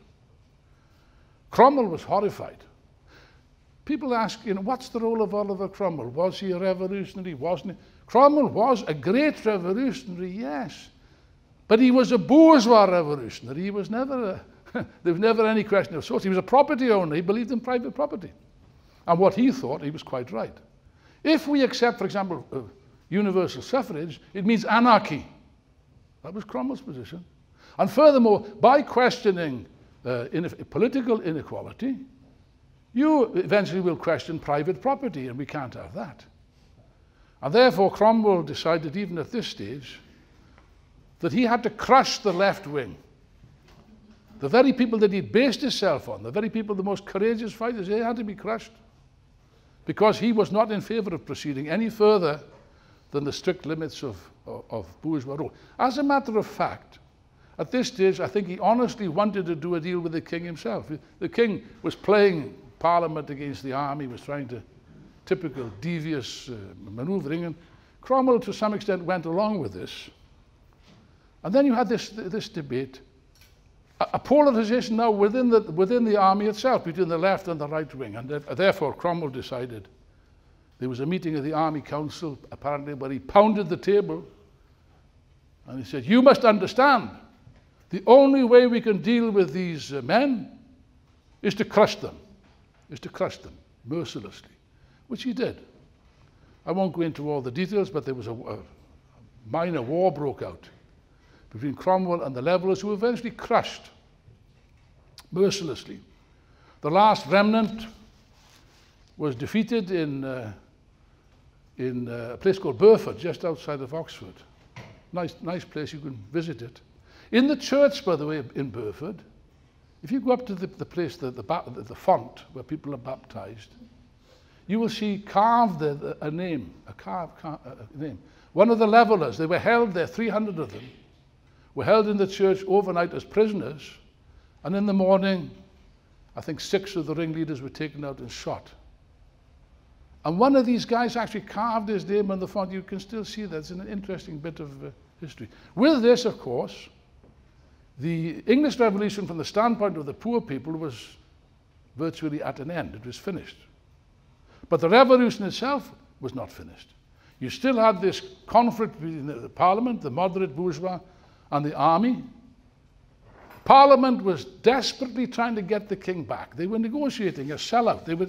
Cromwell was horrified. People ask, you know, what's the role of Oliver Cromwell? Was he a revolutionary? Wasn't he? Cromwell was a great revolutionary, yes. But he was a bourgeois revolutionary. He was never, a, there was never any question of sorts. He was a property owner. He believed in private property. And what he thought, he was quite right. If we accept, for example, uh, universal suffrage, it means anarchy. That was Cromwell's position. And furthermore, by questioning uh, in political inequality, you eventually will question private property, and we can't have that. And therefore Cromwell decided, even at this stage, that he had to crush the left wing. The very people that he based himself on, the very people, the most courageous fighters, they had to be crushed, because he was not in favor of proceeding any further than the strict limits of, of, of bourgeois rule. As a matter of fact, at this stage, I think he honestly wanted to do a deal with the king himself. The king was playing Parliament against the army, was trying to, typical devious uh, manoeuvring, and Cromwell to some extent went along with this. And then you had this, this debate, a, a polarization now within the, within the army itself, between the left and the right wing, and th therefore Cromwell decided, there was a meeting of the Army Council, apparently, where he pounded the table, and he said, you must understand, the only way we can deal with these uh, men is to crush them. is to crush them mercilessly, which he did. I won't go into all the details, but there was a, a minor war broke out between Cromwell and the Levellers, who eventually crushed mercilessly. The last remnant was defeated in, uh, in a place called Burford, just outside of Oxford. Nice, nice place, you can visit it. In the church, by the way, in Burford, if you go up to the, the place, the, the, the font where people are baptized, you will see carved there the, a name, a carved car, a name. One of the Levellers, they were held there, three hundred of them, were held in the church overnight as prisoners, and in the morning, I think six of the ringleaders were taken out and shot. And one of these guys actually carved his name on the font. You can still see that. It's an interesting bit of uh, history. With this, of course, the English Revolution, from the standpoint of the poor people, was virtually at an end. It was finished. But the revolution itself was not finished. You still had this conflict between the Parliament, the moderate bourgeois, and the army. Parliament was desperately trying to get the king back. They were negotiating a sellout. They were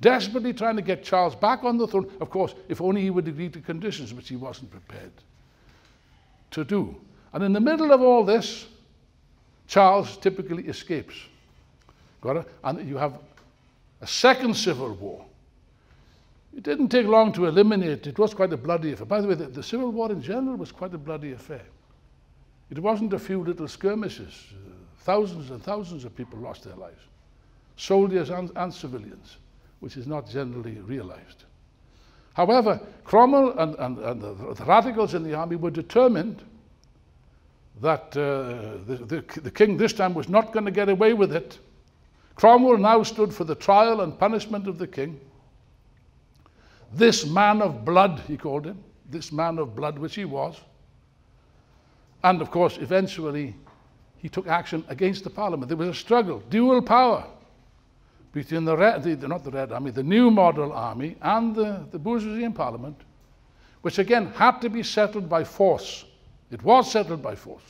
desperately trying to get Charles back on the throne. Of course, if only he would agree to conditions, which he wasn't prepared to do. And in the middle of all this, Charles typically escapes. Got it? And you have a second civil war. It didn't take long to eliminate. It was quite a bloody affair. By the way, the, the civil war in general was quite a bloody affair. It wasn't a few little skirmishes. Uh, thousands and thousands of people lost their lives, soldiers and, and civilians, which is not generally realized. However, Cromwell and, and, and the, the radicals in the army were determined that uh, the, the, the king this time was not going to get away with it. Cromwell now stood for the trial and punishment of the king. This man of blood, he called him, this man of blood, which he was. And of course, eventually, he took action against the Parliament. There was a struggle, dual power, between the, Red, the not the Red Army, the New Model Army, and the, the bourgeoisie in Parliament, which again had to be settled by force. It was settled by force.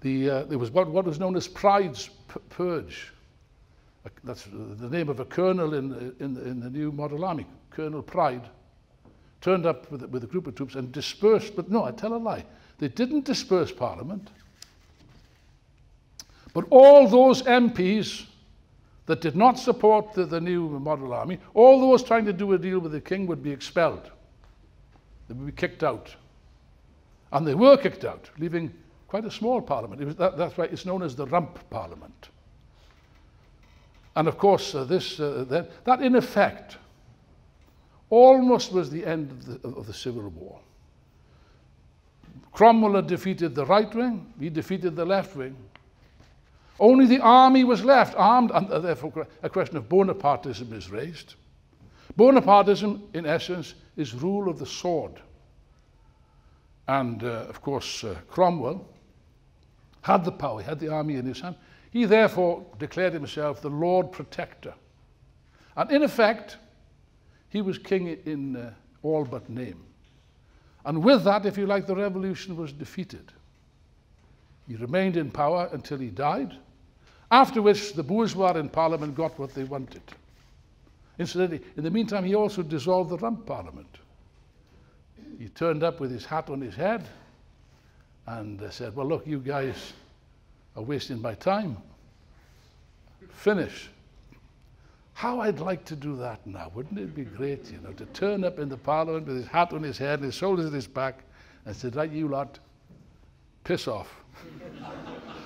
The, uh, there was what, what was known as Pride's Purge. That's the name of a colonel in, in, in the New Model Army, Colonel Pride, turned up with, with a group of troops and dispersed, but no, I tell a lie. They didn't disperse Parliament, but all those M Ps that did not support the, the New Model Army, all those trying to do a deal with the king would be expelled. They would be kicked out. And they were kicked out, leaving quite a small Parliament. It was that, that's why it's known as the Rump Parliament. And of course, uh, this, uh, that, that in effect almost was the end of the, of the Civil War. Cromwell had defeated the right wing, he defeated the left wing. Only the army was left armed, and therefore a question of Bonapartism is raised. Bonapartism, in essence, is rule of the sword. And, uh, of course, uh, Cromwell had the power, he had the army in his hand. He therefore declared himself the Lord Protector. And in effect, he was king in uh, all but name. And with that, if you like, the revolution was defeated. He remained in power until he died, after which the bourgeois in Parliament got what they wanted. Incidentally, in the meantime, he also dissolved the Rump Parliament. He turned up with his hat on his head and uh, said, well, look, you guys are wasting my time. Finish. How I'd like to do that now. Wouldn't it be great, you know, to turn up in the Parliament with his hat on his head and his shoulders at his back and say, right, you lot, piss off.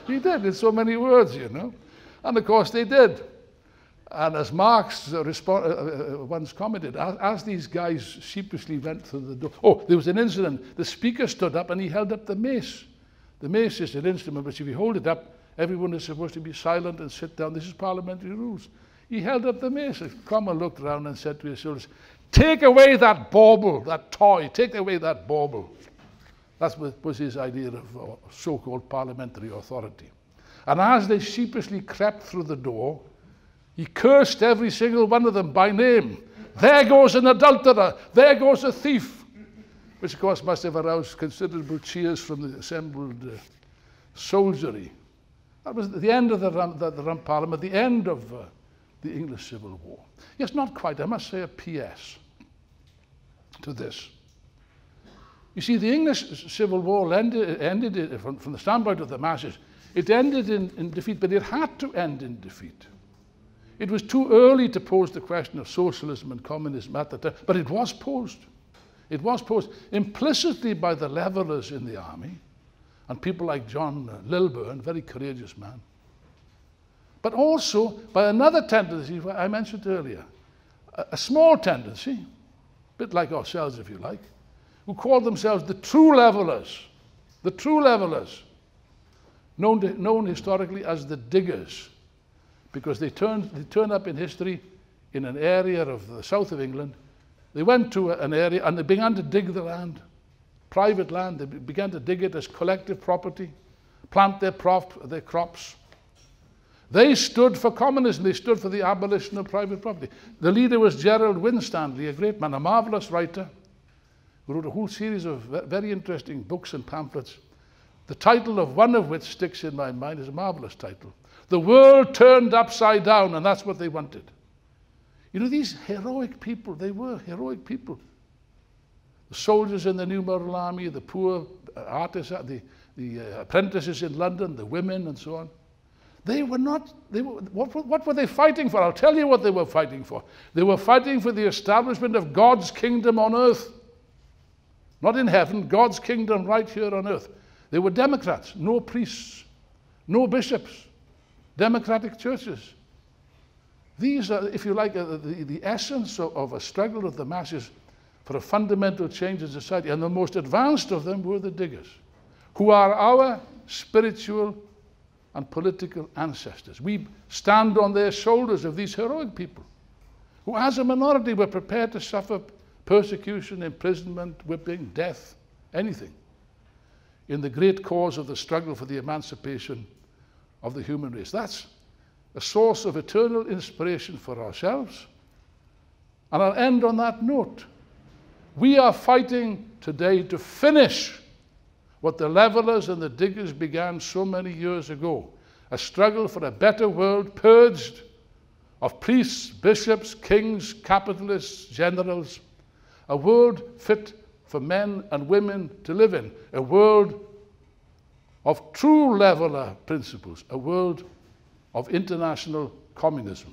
He did, in so many words, you know. And of course they did. And as Marx uh, uh, once commented, as, as these guys sheepishly went through the door, oh, there was an incident. The speaker stood up and he held up the mace. The mace is an instrument which if you hold it up, everyone is supposed to be silent and sit down. This is parliamentary rules. He held up the mace. Cromwell looked around and said to his soldiers, take away that bauble, that toy, take away that bauble. That was his idea of uh, so-called parliamentary authority. And as they sheepishly crept through the door, he cursed every single one of them by name. There goes an adulterer, there goes a thief, which of course must have aroused considerable cheers from the assembled uh, soldiery. That was the end of the Rump, the, the Rump Parliament, the end of uh, the English Civil War. Yes, not quite, I must say a P S to this. You see, the English Civil War ended, ended from, from the standpoint of the masses, it ended in, in defeat, but it had to end in defeat. It was too early to pose the question of socialism and communism at the time, but it was posed. It was posed implicitly by the Levellers in the army and people like John Lilburne, very courageous man, but also by another tendency I mentioned earlier, a, a small tendency, a bit like ourselves if you like, who called themselves the true Levellers, the true Levellers, known, to, known historically as the Diggers, because they turned, they turned up in history in an area of the south of England. They went to an area and they began to dig the land, private land. They began to dig it as collective property, plant their, prop, their crops. They stood for communism. They stood for the abolition of private property. The leader was Gerald Winstanley, a great man, a marvelous writer, who wrote a whole series of very interesting books and pamphlets the title of one of which sticks in my mind, is a marvelous title. The World Turned Upside Down, and that's what they wanted. You know, these heroic people, they were heroic people. The soldiers in the New Model Army, the poor artists, the, the apprentices in London, the women and so on. They were not, they were, what, what were they fighting for? I'll tell you what they were fighting for. They were fighting for the establishment of God's kingdom on earth. Not in heaven, God's kingdom right here on earth. They were Democrats, no priests, no bishops, democratic churches. These are, if you like, uh, the, the essence of, of a struggle of the masses for a fundamental change in society. And the most advanced of them were the diggers, who are our spiritual and political ancestors. We stand on their shoulders of these heroic people, who as a minority were prepared to suffer persecution, imprisonment, whipping, death, anything, in the great cause of the struggle for the emancipation of the human race. That's a source of eternal inspiration for ourselves. And I'll end on that note. We are fighting today to finish what the Levellers and the Diggers began so many years ago, a struggle for a better world purged of priests, bishops, kings, capitalists, generals, a world fit for men and women to live in, a world of true leveller principles, a world of international communism.